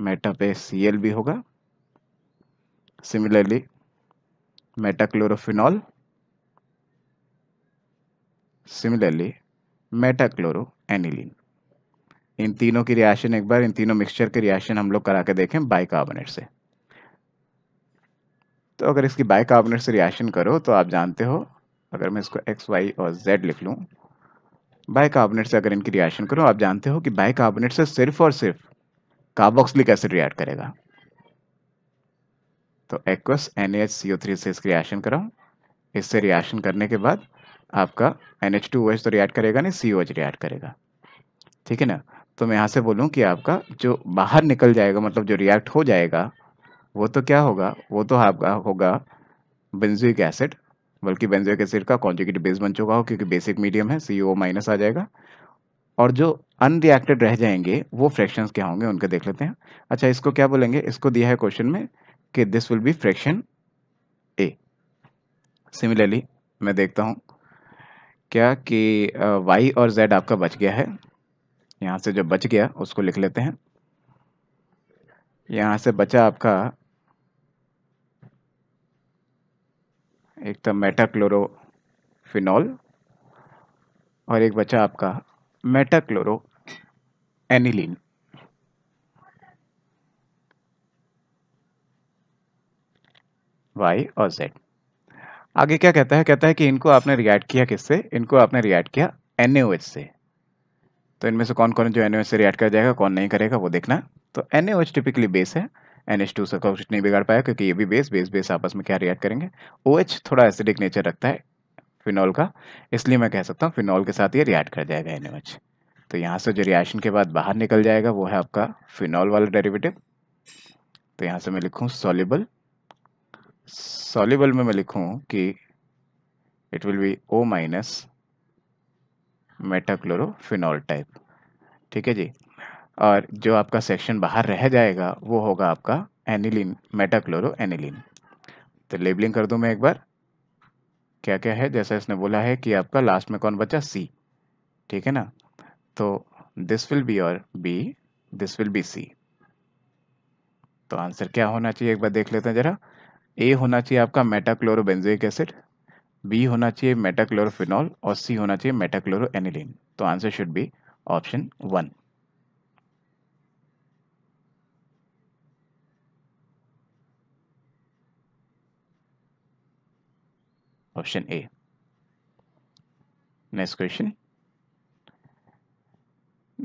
मेटा पे Cl भी होगा, similarly metachlorophenol, similarly metachloro aniline. इन तीनों की रिएक्शन एक बार, इन तीनों मिक्सचर के रिएक्शन हम लोग करा के देखें बाइकार्बोनेट से। तो अगर इसकी बाइकार्बोनेट से रिएक्शन करो तो आप जानते हो, अगर मैं इसको एक्स वाई और जेड लिख लूँ, बाइकार्बोनेट से अगर इनकी रिएक्शन करो आप जानते हो कि बाइकार्बोनेट से सिर्फ और सिर्फ कार्बोक्सिलिक एसिड रिएक्ट करेगा। तो एक्वस NaHCO3 से इसकी रिएक्शन कराऊँ, इससे रिएक्शन करने के बाद आपका NH2OH तो रिएक्ट करेगा नहीं, COH रिएक्ट करेगा। ठीक है ना, तो मैं यहाँ से बोलूँ कि आपका जो बाहर निकल जाएगा, मतलब जो रिएक्ट हो जाएगा वो तो क्या होगा, वो तो आपका होगा बेंजोइक एसिड, बल्कि बेंजोइक एसिड का कॉन्जुगेट बेस बन चुका हो क्योंकि बेसिक मीडियम है, CO- आ जाएगा। और जो अनरिएक्टेड रह जाएंगे वो फ्रैक्शंस क्या होंगे उनके देख लेते हैं। अच्छा, इसको क्या बोलेंगे, इसको दिया है क्वेश्चन में कि this will be fraction A। Similarly मैं देखता हूँ क्या कि Y और Z आपका बच गया है, यहाँ से जो बच गया उसको लिख लेते हैं। यहाँ से बचा आपका एक तो मेटाक्लोरोफिनॉल और एक बचा आपका मेटाक्लोरो एनिलीन। Y और Z आगे क्या कहता है, कहता है कि इनको आपने रिएक्ट किया किससे, इनको आपने रिएक्ट किया NaOH से। तो इनमें से कौन कौन जो NaOH से रिएक्ट कर जाएगा, कौन नहीं करेगा वो देखना। तो NaOH टिपिकली बेस है, NH2 से कुछ नहीं बिगाड़ पाया क्योंकि ये भी बेस बेस बेस आपस में क्या रिएक्ट करेंगे। OH थोड़ा एसिडिक नेचर रखता है फिनॉल का, इसलिए मैं कह सकता हूँ फिनॉल के साथ ये रिएक्ट कर जाएगा NaOH। तो यहाँ से जो रिएक्शन के बाद बाहर निकल जाएगा वो है आपका फिनॉल वाला डेरिवेटिव। तो यहाँ से मैं लिखूँ सॉल्युबल, सॉल्युबल में मैं लिखूं कि it will be O minus metachlorophenol type. ठीक है जी, और जो आपका सेक्शन बाहर रह जाएगा वो होगा आपका एनिलीन, मेटाक्लोरो एनिलीन। तो लेबलिंग कर दूं मैं एक बार क्या क्या है, जैसा इसने बोला है कि आपका लास्ट में कौन बचा C। ठीक है ना, तो दिस विल बी और B, this will be C। तो आंसर क्या होना चाहिए एक बार देख लेते हैं जरा। A होना चाहिए आपका मेटाक्लोरोबेंजोइक एसिड, B होना चाहिए मेटाक्लोरोफिनॉल और C होना चाहिए मेटाक्लोरो एनिलीन। तो answer should be option 1। Option A। Next question,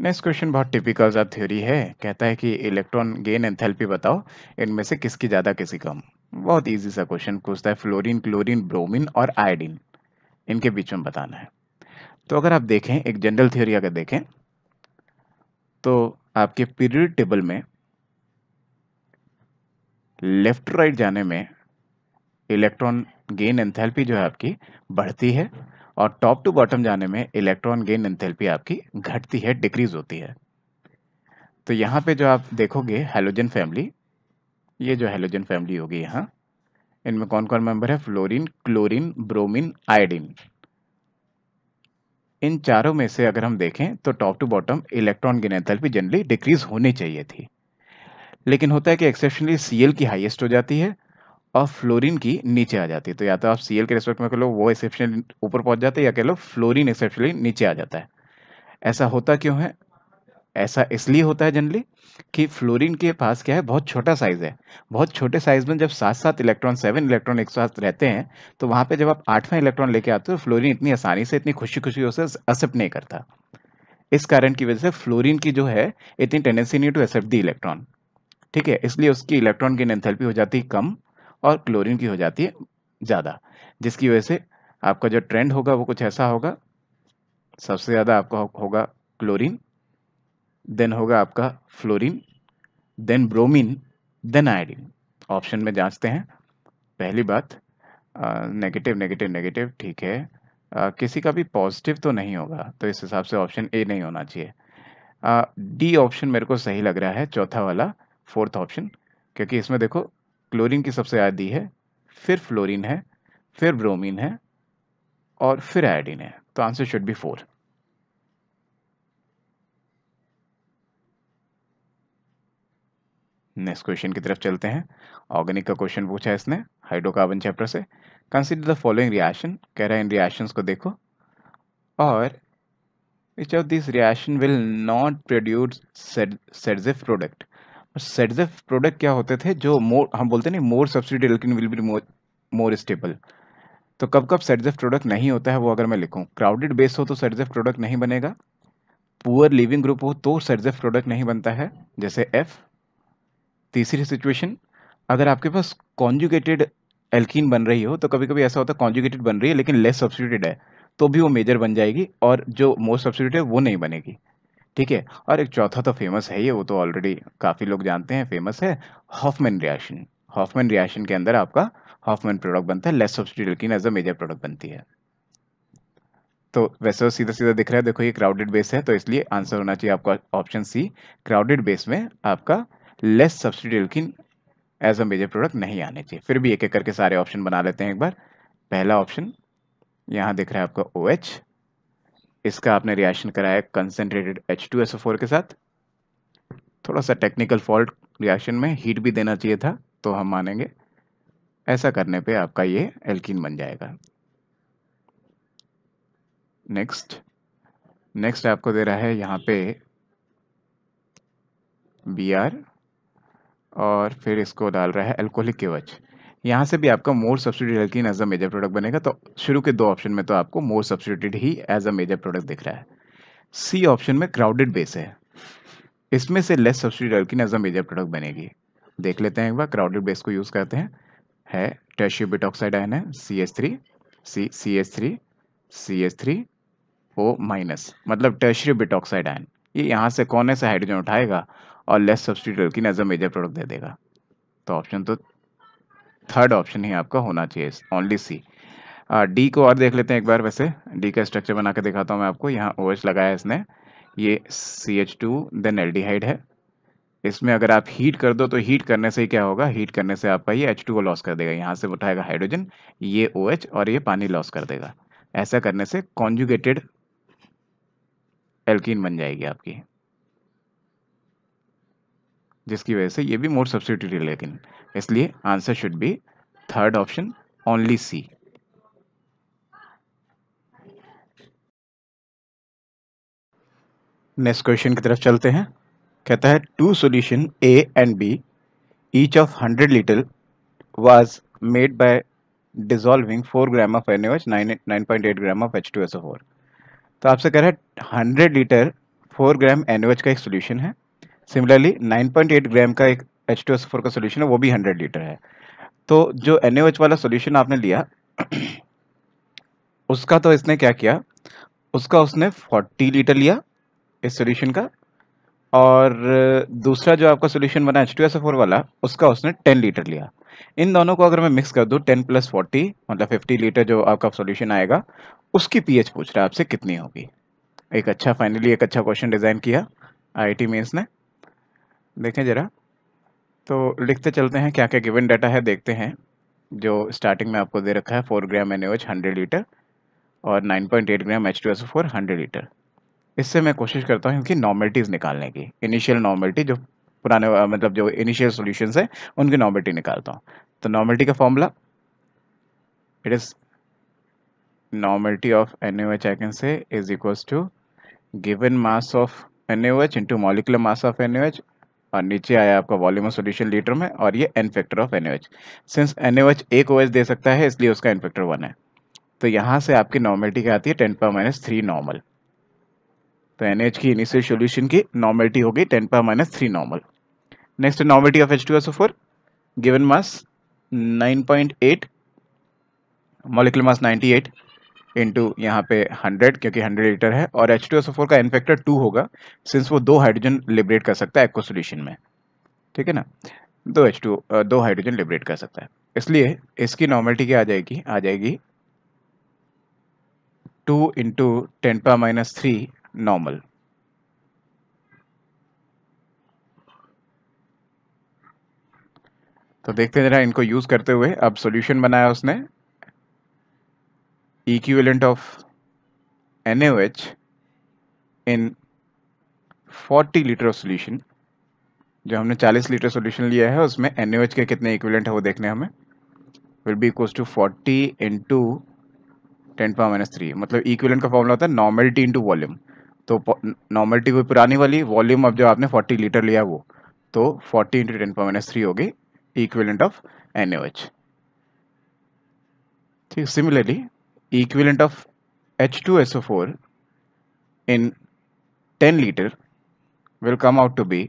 next question बहुत टिपिकल सा थ्योरी है। कहता है कि इलेक्ट्रॉन गेन एंथैल्पी बताओ, इनमें से किसकी ज़्यादा किसकी कम। बहुत इजी सा क्वेश्चन पूछता है, फ्लोरीन, क्लोरीन, ब्रोमीन और आयोडीन इनके बीच में बताना है। तो अगर आप देखें एक जनरल थ्योरी अगर देखें तो आपके पीरियड टेबल में लेफ्ट राइट जाने में इलेक्ट्रॉन गेन एंथैल्पी जो है आपकी बढ़ती है और टॉप टू बॉटम जाने में इलेक्ट्रॉन गेन एंथैल्पी आपकी घटती है, डिक्रीज होती है। तो यहाँ पे जो आप देखोगे हैलोजन फैमिली, ये जो हैलोजन फैमिली होगी यहाँ, इनमें कौन कौन मेंबर है, फ्लोरीन, क्लोरीन, ब्रोमीन, आयोडीन। इन चारों में से अगर हम देखें तो top to bottom electron gain enthalpy generally decrease होनी चाहिए थी, लेकिन होता है कि एक्सेप्शनली Cl की हाईएस्ट हो जाती है और फ्लोरीन की नीचे आ जाती है। तो या तो आप Cl के रिस्पेक्ट में कह लो वो एक्सेप्शनली ऊपर पहुंच जाते हैं, या कह लो फ्लोरीन एक्सेप्शनली नीचे आ जाता है। ऐसा होता क्यों है, ऐसा इसलिए होता है जनरली कि फ्लोरीन के पास क्या है, बहुत छोटा साइज़ है। बहुत छोटे साइज़ में जब साथ साथ इलेक्ट्रॉन, 7 इलेक्ट्रॉन एक साथ रहते हैं, तो वहाँ पे जब आप 8वां इलेक्ट्रॉन लेके आते हो, फ्लोरीन इतनी आसानी से, इतनी खुशी खुशी उसे एक्सेप्ट नहीं करता। इस कारण की वजह से फ्लोरीन की जो है इतनी टेंडेंसी नहीं टू एक्सेप्ट द इलेक्ट्रॉन, ठीक है, इसलिए उसकी इलेक्ट्रॉन गेन एंथैल्पी हो जाती है कम और क्लोरीन की हो जाती है ज़्यादा, जिसकी वजह से आपका जो ट्रेंड होगा वो कुछ ऐसा होगा, सबसे ज़्यादा आपका होगा क्लोरीन, देन होगा आपका fluorine, then bromine, then iodine. Option में जांचते हैं। पहली बात नेगेटिव नेगेटिव नेगेटिव, ठीक है, किसी का भी पॉजिटिव तो नहीं होगा, तो इस हिसाब से ऑप्शन ए नहीं होना चाहिए। डी ऑप्शन मेरे को सही लग रहा है, चौथा वाला, फोर्थ ऑप्शन, क्योंकि इसमें देखो क्लोरीन की सबसे ज़्यादा दी है, फिर फ्लोरीन है, फिर ब्रोमीन है और फिर आयोडीन है, तो answer should be 4। Next question की तरफ चलते हैं। ऑर्गेनिक का क्वेश्चन पूछा है इसने, हाइड्रोकार्बन चैप्टर से। कंसीडर द फॉलोइंग रिएक्शन, कह रहा है इन रिएक्शंस को देखो, और which of this reaction will not produce Saytzeff product. Saytzeff product क्या होते थे, जो मोर, हम बोलते नहीं मोर सब्सिट्यूट लेकिन विल बी मोर स्टेबल, तो कब कब सेडजेफ प्रोडक्ट नहीं होता है वो अगर मैं लिखूँ, क्राउडेड बेस हो तो सेडजेफ प्रोडक्ट नहीं बनेगा, पुअर लिविंग ग्रुप हो तो सेडजेफ प्रोडक्ट नहीं बनता है, जैसे एफ। तीसरी सिचुएशन, अगर आपके पास कॉन्जुगेटेड एल्कीन बन रही हो, तो कभी कभी ऐसा होता है कॉन्जुगेटेड बन रही है लेकिन लेस सब्स्टिट्यूटेड है, तो भी वो मेजर बन जाएगी और जो मोर सब्स्टिट्यूट है वो नहीं बनेगी, ठीक है। और एक चौथा तो फेमस है ये, वो तो ऑलरेडी काफ़ी लोग जानते हैं, फेमस है हॉफमैन रिएक्शन। हॉफमैन रिएक्शन के अंदर आपका हॉफमैन प्रोडक्ट बनता है, less substituted alkene as a major product बनती है। तो वैसे सीधा सीधा दिख रहा है, देखो ये क्राउडेड बेस है, तो इसलिए आंसर होना चाहिए आपका ऑप्शन सी, क्राउडेड बेस में आपका less substitute alkene as a major product नहीं आने चाहिए। फिर भी एक एक करके सारे ऑप्शन बना लेते हैं एक बार। पहला ऑप्शन यहाँ दिख रहा है आपका OH, इसका आपने रिएक्शन कराया कंसनट्रेटेड H2SO4 के साथ। थोड़ा सा टेक्निकल फॉल्ट रिएक्शन में, हीट भी देना चाहिए था तो हम मानेंगे, ऐसा करने पे आपका ये एल्कीन बन जाएगा। नेक्स्ट आपको दे रहा है यहाँ पे Br और फिर इसको डाल रहा है एल्कोहलिक KOH। यहाँ से भी आपका more substituted alkene as a major product बनेगा, तो शुरू के दो ऑप्शन में तो आपको मोर सब्स्टिट्यूटेड ही एज अ मेजर प्रोडक्ट दिख रहा है। सी ऑप्शन में क्राउडेड बेस है, इसमें से less substituted alkene as a major product बनेगी। देख लेते हैं एक बार, क्राउडेड बेस को यूज़ करते हैं। है टर्शियरी ब्यूटॉक्साइड आयन है, CH3 O-, मतलब टर्शियरी ब्यूटॉक्साइड आयन। ये यहाँ से कौन है, से हाइड्रोजन उठाएगा और less substitute alkene as a major product दे देगा, तो ऑप्शन तो थर्ड ऑप्शन ही आपका होना चाहिए, ओनली सी। डी को और देख लेते हैं एक बार। वैसे डी का स्ट्रक्चर बना के दिखाता हूँ मैं आपको। यहाँ OH लगाया इसने, ये CH2 देन एल्डिहाइड है। इसमें अगर आप हीट कर दो तो हीट करने से ही क्या होगा, हीट करने से आपका ये H2 को लॉस कर देगा। यहाँ से उठाएगा हाइड्रोजन, ये OH और ये पानी लॉस कर देगा। ऐसा करने से कॉन्जुगेटेड एल्कीन बन जाएगी आपकी, जिसकी वजह से ये भी मोर सब्स्टिट्यूटेड, लेकिन इसलिए answer should be third option, only C. Next question की तरफ चलते हैं। कहता है two solution A and B each of 100 litre was made by dissolving 4 gram of NaOH 9.8 gram of H2SO4। तो आपसे कह रहा है 100 लीटर 4 ग्राम NaOH का एक सॉल्यूशन है, सिमिलरली 9.8 ग्राम का एक H2SO4 का सॉल्यूशन है, वो भी 100 लीटर है। तो जो NaOH वाला सॉल्यूशन आपने लिया उसका, तो इसने क्या किया, उसका उसने 40 लीटर लिया इस सॉल्यूशन का, और दूसरा जो आपका सॉल्यूशन बना H2SO4 वाला उसका उसने 10 लीटर लिया। इन दोनों को अगर मैं मिक्स कर दूं, 10 + 40 मतलब 50 लीटर जो आपका सॉल्यूशन आएगा, उसकी पीएच पूछ रहा है आपसे कितनी होगी। एक अच्छा, फाइनली एक अच्छा क्वेश्चन डिज़ाइन किया IIT मेंस ने, देखें जरा। तो लिखते चलते हैं, क्या क्या गिवन डाटा है देखते हैं। जो स्टार्टिंग में आपको दे रखा है 4 ग्राम NaOH 100 लीटर और 9.8 ग्राम H2SO4 100 लीटर। इससे मैं कोशिश करता हूँ इनकी नॉर्मलिटीज़ निकालने की, इनिशियल नॉर्मलिटी जो पुराने मतलब जो इनिशियल सॉल्यूशंस है उनकी नॉर्मलिटी निकालता हूँ। तो नॉर्मलिटी का formula, it is normality of NaOH I can say is equals to given mass of NaOH into molecular mass of NaOH, और नीचे आया आपका वॉल्यूम ऑफ सॉल्यूशन लीटर में, और ये N factor of NaOH। Since NaOH एक OH दे सकता है इसलिए उसका एन फैक्टर 1 है। तो यहाँ से आपकी नॉर्मलिटी क्या आती है, 10 ⁻³ नॉर्मल। तो NH की इनिशियल सॉल्यूशन की नॉर्मेलिटी होगी 10⁻³ normal. Next normality of H2SO4 given mass 9.8 molecular mass 98 into यहाँ पे 100 क्योंकि 100 लीटर है और H2SO4 का एन फैक्टर 2 होगा सिंस वो 2 हाइड्रोजन लिबरेट कर सकता है एक्वा सॉल्यूशन में, ठीक है ना, 2 हाइड्रोजन लिबरेट कर सकता है, इसलिए इसकी नॉर्मेलिटी क्या आ जाएगी 2 × 10⁻³ नॉर्मल। तो देखते हैं जरा इनको यूज करते हुए। अब सॉल्यूशन बनाया उसने equivalent of NaOH in 40 litre of solution, जो हमने 40 लीटर सॉल्यूशन लिया है उसमें NaOH के कितने इक्विवेलेंट है वो देखने हमें, विल बी इक्वल्स टू 40 × 10⁻³, मतलब इक्विवेलेंट का फॉर्मूला होता है नॉर्मेलिटी इंटू वॉल्यूम। तो नॉर्मेलिटी कोई पुरानी वाली, वॉल्यूम अब जो आपने 40 लीटर लिया वो, तो 40 × 10⁻³ होगी इक्विवेलेंट ऑफ NaOH। ठीक, similarly equivalent of H2SO4 in 10 litre will come out to be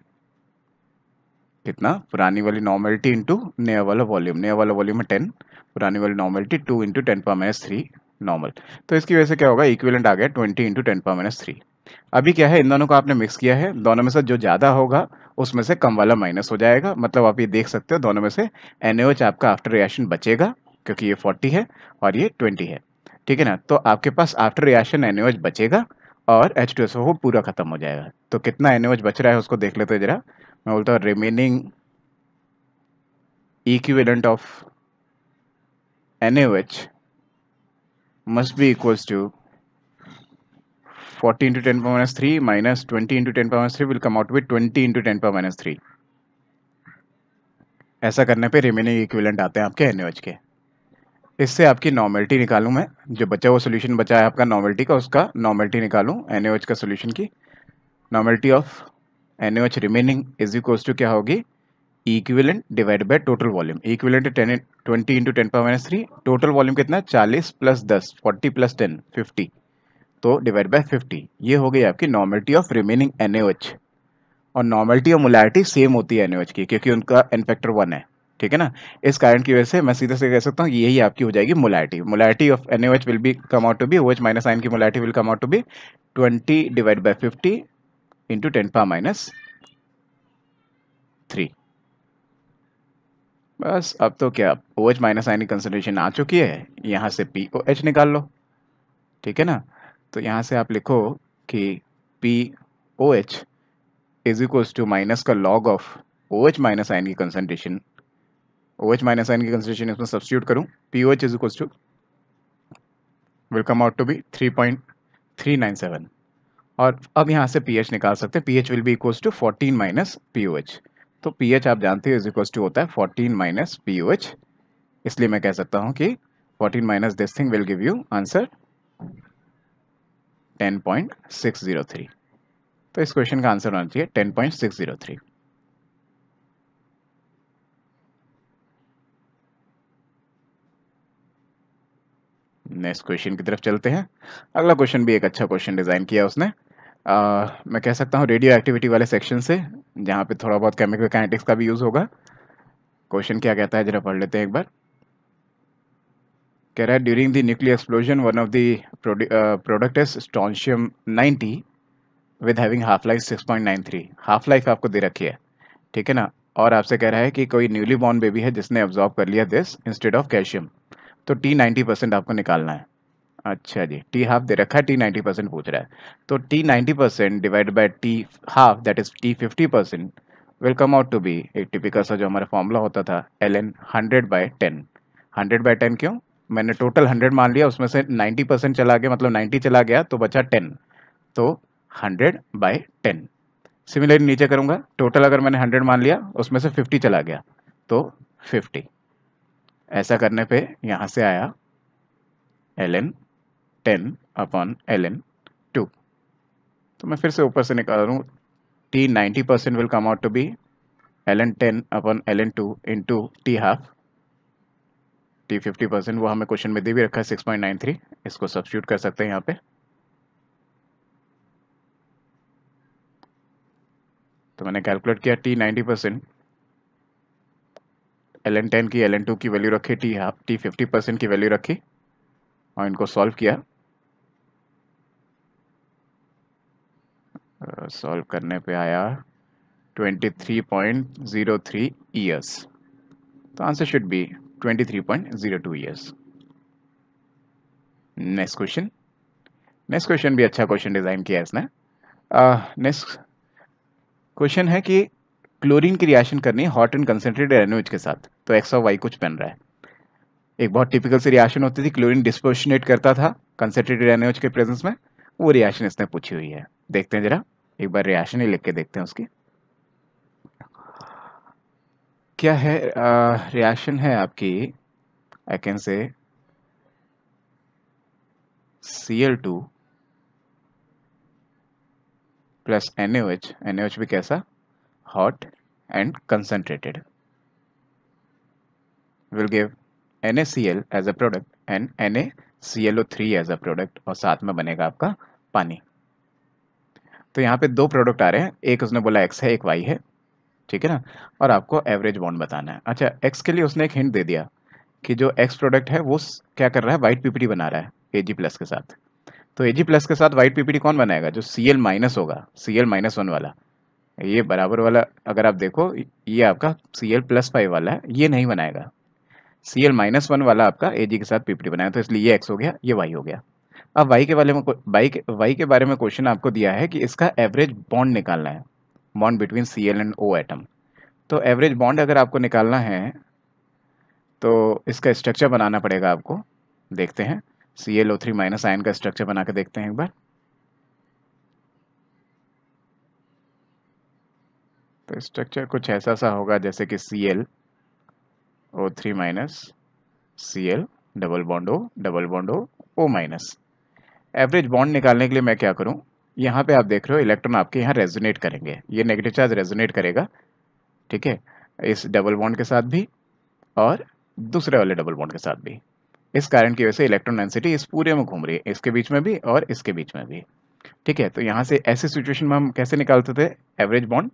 कितना, पुरानी वाली नॉर्मेलिटी इंटू नया वाला वॉल्यूम, नया वाला वॉल्यूम है 10, पुरानी वाली नॉर्मेलिटी 2 × 10⁻³ नॉर्मल। तो इसकी वजह से क्या होगा, इक्विवेलेंट आ गया 20 × 10⁻³। अभी क्या है, इन दोनों को आपने मिक्स किया है, दोनों में से जो ज़्यादा होगा उसमें से कम वाला माइनस हो जाएगा, मतलब आप ये देख सकते हो दोनों में से NaOH आपका आफ्टर रिएक्शन बचेगा क्योंकि ये 40 है और ये 20 है, ठीक है ना, तो आपके पास आफ्टर रिएक्शन NaOH बचेगा और H2SO4 पूरा खत्म हो जाएगा। तो कितना NaOH बच रहा है उसको देख लेते हैं जरा। मैं बोलता हूँ remaining equivalent of NaOH must be equals to 40 × 10⁻³ minus 20 × 10⁻³ will come out with 20 × 10⁻³। ऐसा करने पे रिमेनिंग इक्विवेलेंट आते हैं आपके NaOH के। इससे आपकी नॉर्मेलिटी निकालूं मैं, जो बचा हुआ सोल्यूशन बचा है आपका नॉर्मेलिटी का, उसका नॉर्मेलिटी निकालूं NaOH का सोल्यूशन की। Normality of NaOH remaining is equals to क्या होगी, equivalent divide by total volume. Equivalent 20 × 10⁻³, total volume कितना, 40 + 10, 40 + 10, 50, तो डिवाइड बाय 50। ये हो गई आपकी नॉर्मेलिटी ऑफ रिमेनिंग NaOH। और नॉर्मेलिटी और मोलैरिटी सेम होती है NaOH की क्योंकि उनका एन फैक्टर 1 है, ठीक है ना, इस कारण की वजह से मैं सीधे से कह सकता हूँ यही आपकी हो जाएगी molarity. Molarity of NaOH will be come out to be, OH minus ion की molarity will come out to be 20 / 50 × 10⁻³। बस, अब तो क्या OH माइनस आयन की कंसनट्रेशन आ चुकी है, यहाँ से POH निकाल लो, ठीक है ना, तो यहाँ से आप लिखो कि POH is equals to minus का log of OH minus ion की कंसनट्रेशन। OH माइनस आयन की कंसनट्रेशन इसमें सब्स्टिट्यूट करूँ, POH is equals to will come out to be 3.397। और अब यहाँ से PH निकाल सकते हैं, PH will be equals to 14 minus POH। तो pH आप जानते हो इज इक्वल्स टू होता है 14 माइनस POH, इसलिए मैं कह सकता हूँ कि 14 minus this thing will give you answer 10.603। तो इस क्वेश्चन का आंसर होना चाहिए 10.603। नेक्स्ट क्वेश्चन की तरफ चलते हैं। अगला क्वेश्चन भी एक अच्छा क्वेश्चन डिज़ाइन किया उसने। मैं कह सकता हूँ रेडियो एक्टिविटी वाले सेक्शन से, जहाँ पे थोड़ा बहुत केमिकल काइनेटिक्स का भी यूज़ होगा। क्वेश्चन क्या कहता है जरा पढ़ लेते हैं एक बार। कह रहा है during the nuclear explosion one of the product is strontium 90 with having half life 6.93। Half life आपको दे रखी है, ठीक है ना, और आपसे कह रहा है कि कोई न्यूली बॉर्न बेबी है जिसने एब्जॉर्ब कर लिया दिस इंस्टेड ऑफ कैल्शियम। तो T90% आपको निकालना है। अच्छा जी, T हाफ दे रखा है, T90% पूछ रहा है, तो T90% divide by T half that is T50% will come out to be एक टिपिकल सा जो हमारा फॉर्मूला होता था ln 100/10। 100/10 क्यों, मैंने टोटल 100 मान लिया, उसमें से 90% चला गया, मतलब 90 चला गया तो बचा 10, तो 100/10। सिमिलरली नीचे करूँगा, टोटल अगर मैंने 100 मान लिया उसमें से 50 चला गया तो 50। ऐसा करने पे यहाँ से आया ln 10/ln 2। तो मैं फिर से ऊपर से निकाल रहा हूँ, T90% will come out to be ln 10/ln 2 into T half. T50% वो हमें क्वेश्चन में दे भी रखा है 6.93, इसको सब्स्टिट्यूट कर सकते हैं यहाँ पे। तो मैंने कैलकुलेट किया टी 90%, LN10 की LN2 की वैल्यू रखी, टी हाफ टी 50% की वैल्यू रखी और इनको सॉल्व किया। सॉल्व करने पे आया 23.03 ईयर्स, तो answer should be 23.02 years. Next question, next question भी अच्छा क्वेश्चन डिजाइन किया है इसने। नेक्स्ट क्वेश्चन है कि क्लोरीन की रिएक्शन करनी है हॉट एंड कंसेंट्रेटेड NaOH के साथ, तो एक्स और वाई कुछ बन रहा है। एक बहुत टिपिकल सी रिएक्शन होती थी, क्लोरीन डिस्प्रोशनेट करता था कंसेंट्रेटेड NaOH के प्रेजेंस में, वो रिएक्शन इसने पूछी हुई है। देखते हैं जरा एक बार रिएक्शन ही लिख के देखते हैं उसकी क्या है। रिएक्शन है आपकी, आई कैन से Cl2 प्लस NaOH, NaOH भी कैसा, hot and concentrated, will give NaCl as a product and NaClO3 as a product और साथ में बनेगा आपका पानी। तो यहाँ पे दो प्रोडक्ट आ रहे हैं, एक उसने बोला X है, एक Y है, ठीक है ना, और आपको एवरेज बॉन्ड बताना है। अच्छा, X के लिए उसने एक हिंट दे दिया कि जो X प्रोडक्ट है वो क्या कर रहा है, वाइट PPT बना रहा है Ag प्लस के साथ। तो Ag प्लस के साथ वाइट PPT कौन बनाएगा, जो Cl माइनस होगा, Cl माइनस वन वाला, ये बराबर वाला अगर आप देखो ये आपका Cl प्लस 5 वाला है, ये नहीं बनाएगा, Cl माइनस वन वाला आपका Ag के साथ PPT बनाया, तो इसलिए ये X हो गया, ये Y हो गया। अब वाई के बारे में क्वेश्चन आपको दिया है कि इसका एवरेज बॉन्ड निकालना है, bond between Cl and O atom. तो एवरेज बॉन्ड अगर आपको निकालना है तो इसका स्ट्रक्चर बनाना पड़ेगा आपको। देखते हैं ClO3 माइनस आयन का स्ट्रक्चर बना के देखते हैं एक बार। तो स्ट्रक्चर कुछ ऐसा सा होगा जैसे कि ClO3 minus Cl double bond O double bond O O minus. Average bond निकालने के लिए मैं क्या करूं, यहाँ पे आप देख रहे हो इलेक्ट्रॉन आपके यहाँ रेजोनेट करेंगे, ये नेगेटिव चार्ज रेजोनेट करेगा, ठीक है, इस डबल बॉन्ड के साथ भी और दूसरे वाले डबल बॉन्ड के साथ भी। इस कारण की वजह से इलेक्ट्रॉन डेंसिटी इस पूरे में घूम रही है, इसके बीच में भी और इसके बीच में भी, ठीक है। तो यहाँ से ऐसी सिचुएशन में हम कैसे निकालते थे average bond,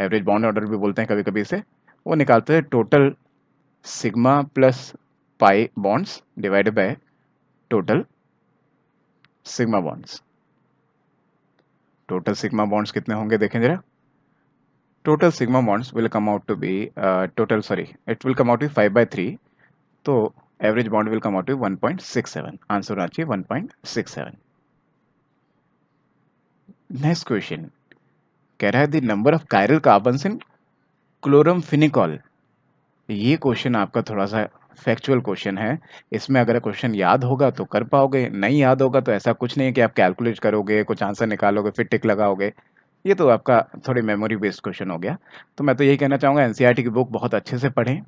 average bond order भी बोलते हैं कभी कभी इसे, वो निकालते थे total sigma plus pi bonds divided by total sigma bonds. Total sigma bonds कितने होंगे देखें जरा, total sigma bonds will come out to be total, sorry it will come out to 5/3, तो average bond will come out to 1.67, answer होना चाहिए 1.67। Next question कह रहा है the number of chiral carbons in chloramphenicol. ये question आपका थोड़ा सा फैक्चुअल क्वेश्चन है, इसमें अगर क्वेश्चन याद होगा तो कर पाओगे, नहीं याद होगा तो ऐसा कुछ नहीं है कि आप कैलकुलेट करोगे कुछ आंसर निकालोगे फिर टिक लगाओगे, ये तो आपका थोड़ी मेमोरी बेस्ड क्वेश्चन हो गया। तो मैं तो यही कहना चाहूँगा एनसीईआरटी की बुक बहुत अच्छे से पढ़ें,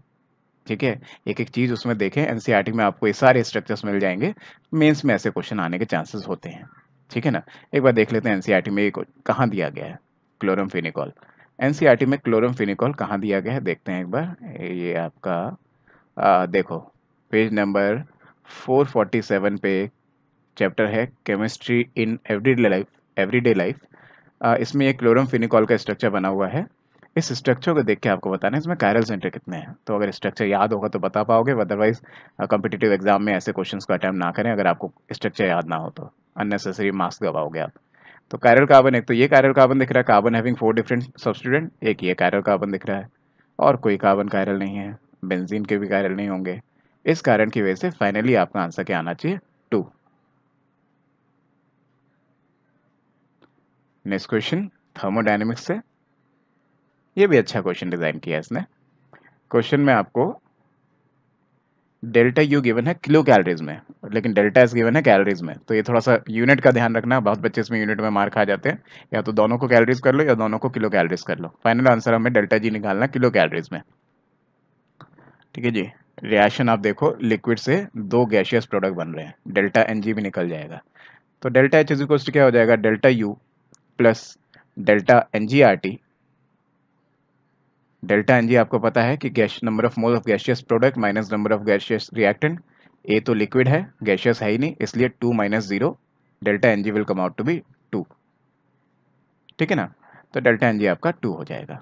ठीक है, एक एक चीज़ उसमें देखें, एनसीईआरटी में आपको ये सारे स्ट्रक्चर्स मिल जाएंगे, मेन्स में ऐसे क्वेश्चन आने के चांसेस होते हैं, ठीक है ना। एक बार देख लेते हैं एनसीईआरटी में ये कहाँ दिया गया है, क्लोराम्फेनिकॉल, एनसीईआरटी में क्लोराम्फेनिकॉल कहाँ दिया गया है देखते हैं एक बार। ये आपका देखो पेज नंबर 447 पे चैप्टर है केमिस्ट्री इन एवरीडे लाइफ, इसमें ये क्लोराम्फेनिकॉल का स्ट्रक्चर बना हुआ है। इस स्ट्रक्चर को देख के आपको बताना है इसमें कायरल सेंटर कितने हैं, तो अगर स्ट्रक्चर याद होगा तो बता पाओगे, अदरवाइज कॉम्पिटिटिव एग्जाम में ऐसे क्वेश्चंस को अटैम्प्ट ना करें अगर आपको स्ट्रक्चर याद ना हो तो, अननेसेसरी मार्क्स गवाओगे आप। तो कायरल कार्बन, एक तो ये कायरल कार्बन दिख रहा है, कार्बन हैविंग 4 डिफरेंट सब्स्टिट्यूएंट, एक ये कायरल कार्बन दिख रहा है और कोई कार्बन कायरल नहीं है, बेंजीन के भी कायरल नहीं होंगे, इस कारण की वजह से फाइनली आपका आंसर क्या आना चाहिए 2। नेक्स्ट क्वेश्चन थर्मोडायनेमिक्स से, ये भी अच्छा क्वेश्चन डिजाइन किया इसने। क्वेश्चन में आपको डेल्टा यू गिवन है किलो कैलोरीज में, लेकिन डेल्टा एस गिवन है कैलोरीज में, तो ये थोड़ा सा यूनिट का ध्यान रखना, बहुत बच्चे इसमें यूनिट में मार खा जाते हैं, या तो दोनों को कैलोरीज कर लो या दोनों को किलो कैलोरीज कर लो, फाइनल आंसर हमें डेल्टा जी निकालना किलो कैलोरीज में, ठीक है जी। रिएक्शन आप देखो लिक्विड से दो गैसियस प्रोडक्ट बन रहे हैं, डेल्टा एन जी भी निकल जाएगा, तो डेल्टा एच इक्वल टू क्या हो जाएगा, delta U plus delta N G R T. Delta N G आपको पता है कि gas number of mole of gaseous product minus number of gaseous reactant, A तो लिक्विड है गैसियस है ही नहीं, इसलिए 2 माइनस 0 डेल्टा N G will come out to be 2, ठीक है ना। तो डेल्टा एन जी आपका 2 हो जाएगा।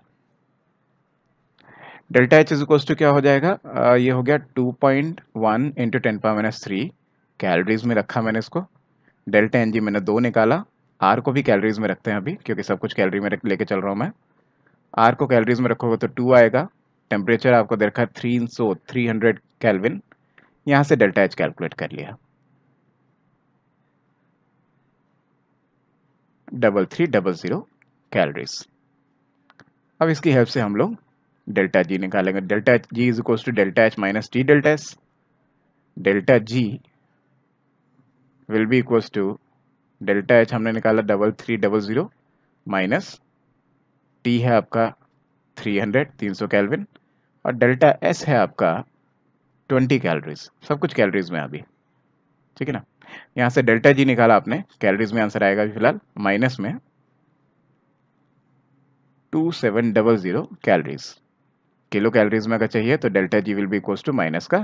Delta H is equals to क्या हो जाएगा, ये हो गया 2.1 इंटू 10⁻³ कैलोरीज में रखा मैंने इसको। डेल्टा एन जी मैंने 2 निकाला, आर को भी कैलोरीज में रखते हैं अभी क्योंकि सब कुछ कैलोरी में लेके चल रहा हूँ मैं। आर को कैलोरीज में रखोगे तो 2 आएगा। टेम्परेचर आपको दे रखा है 300 कैलविन, यहाँ से डेल्टा एच कैलकुलेट कर लिया 3300 कैलोरीज। अब इसकी हेल्प से हम लोग डेल्टा जी निकालेंगे। Delta G is equals to delta H minus T delta S. Delta G will be equals to delta H हमने निकाला 3300 माइनस टी है आपका 300 कैलविन और डेल्टा एस है आपका 20 कैलोरीज, सब कुछ कैलोरीज में अभी, ठीक है ना। यहाँ से डेल्टा जी निकाला आपने, कैलोरीज में आंसर आएगा अभी फिलहाल माइनस में 2700 कैलोरीज। किलो कैलोरीज में अगर चाहिए तो delta G will be equals to minus का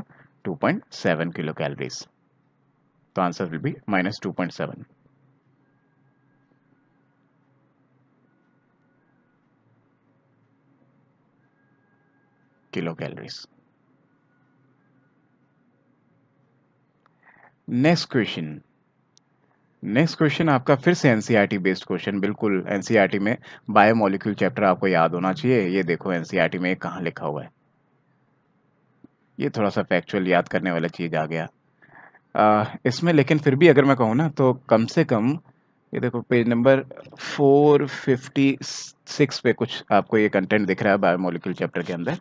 2.7 किलो कैलोरीज, तो answer will be minus 2.7। Kilo calories. Next question आपका फिर से एनसीईआरटी बेस्ड क्वेश्चन, बिल्कुल एनसीईआरटी में बायोमोलिक्यूल चैप्टर आपको याद होना चाहिए। ये देखो एनसीईआरटी में कहाँ लिखा हुआ है, ये थोड़ा सा फैक्चुअल याद करने वाला चीज़ आ गया इसमें। लेकिन फिर भी अगर मैं कहूँ ना तो कम से कम ये देखो पेज नंबर 456 पे कुछ आपको ये कंटेंट दिख रहा है बायोमोलिक्यूल चैप्टर के अंदर।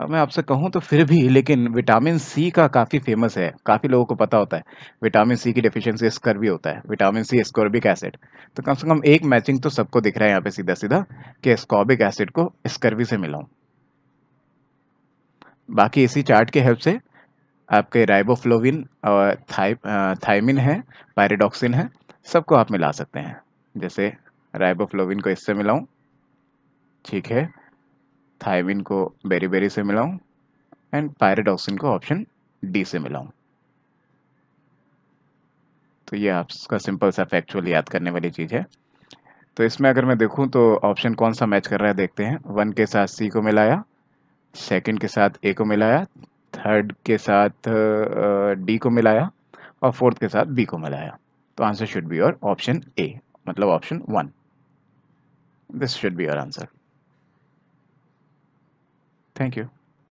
अब मैं आपसे कहूँ तो फिर भी लेकिन विटामिन सी का काफ़ी फेमस है, काफ़ी लोगों को पता होता है विटामिन सी की डेफिशिएंसी स्कर्वी होता है, विटामिन सी एस्कॉर्बिक एसिड। तो कम से कम एक मैचिंग तो सबको दिख रहा है यहाँ पे सीधा सीधा कि एस्कॉर्बिक एसिड को स्कर्वी से मिलाऊं। बाकी इसी चार्ट के हेल्प से आपके राइबोफ्लोविन और थाइमिन है, पायरिडॉक्सिन है, सबको आप मिला सकते हैं। जैसे राइबोफ्लोविन को इससे मिलाऊँ, ठीक है, थाइमिन को बेरीबेरी से मिलाऊं एंड पायरिडॉक्सिन को ऑप्शन डी से मिलाऊं। तो ये आपका सिंपल सा फैक्चुअल याद करने वाली चीज़ है। तो इसमें अगर मैं देखूं तो ऑप्शन कौन सा मैच कर रहा है देखते हैं। 1 के साथ सी को मिलाया, 2nd के साथ ए को मिलाया, 3rd के साथ डी को मिलाया और 4th के साथ बी को मिलाया। तो answer should be your option A, मतलब option 1, this should be your answer. Thank you.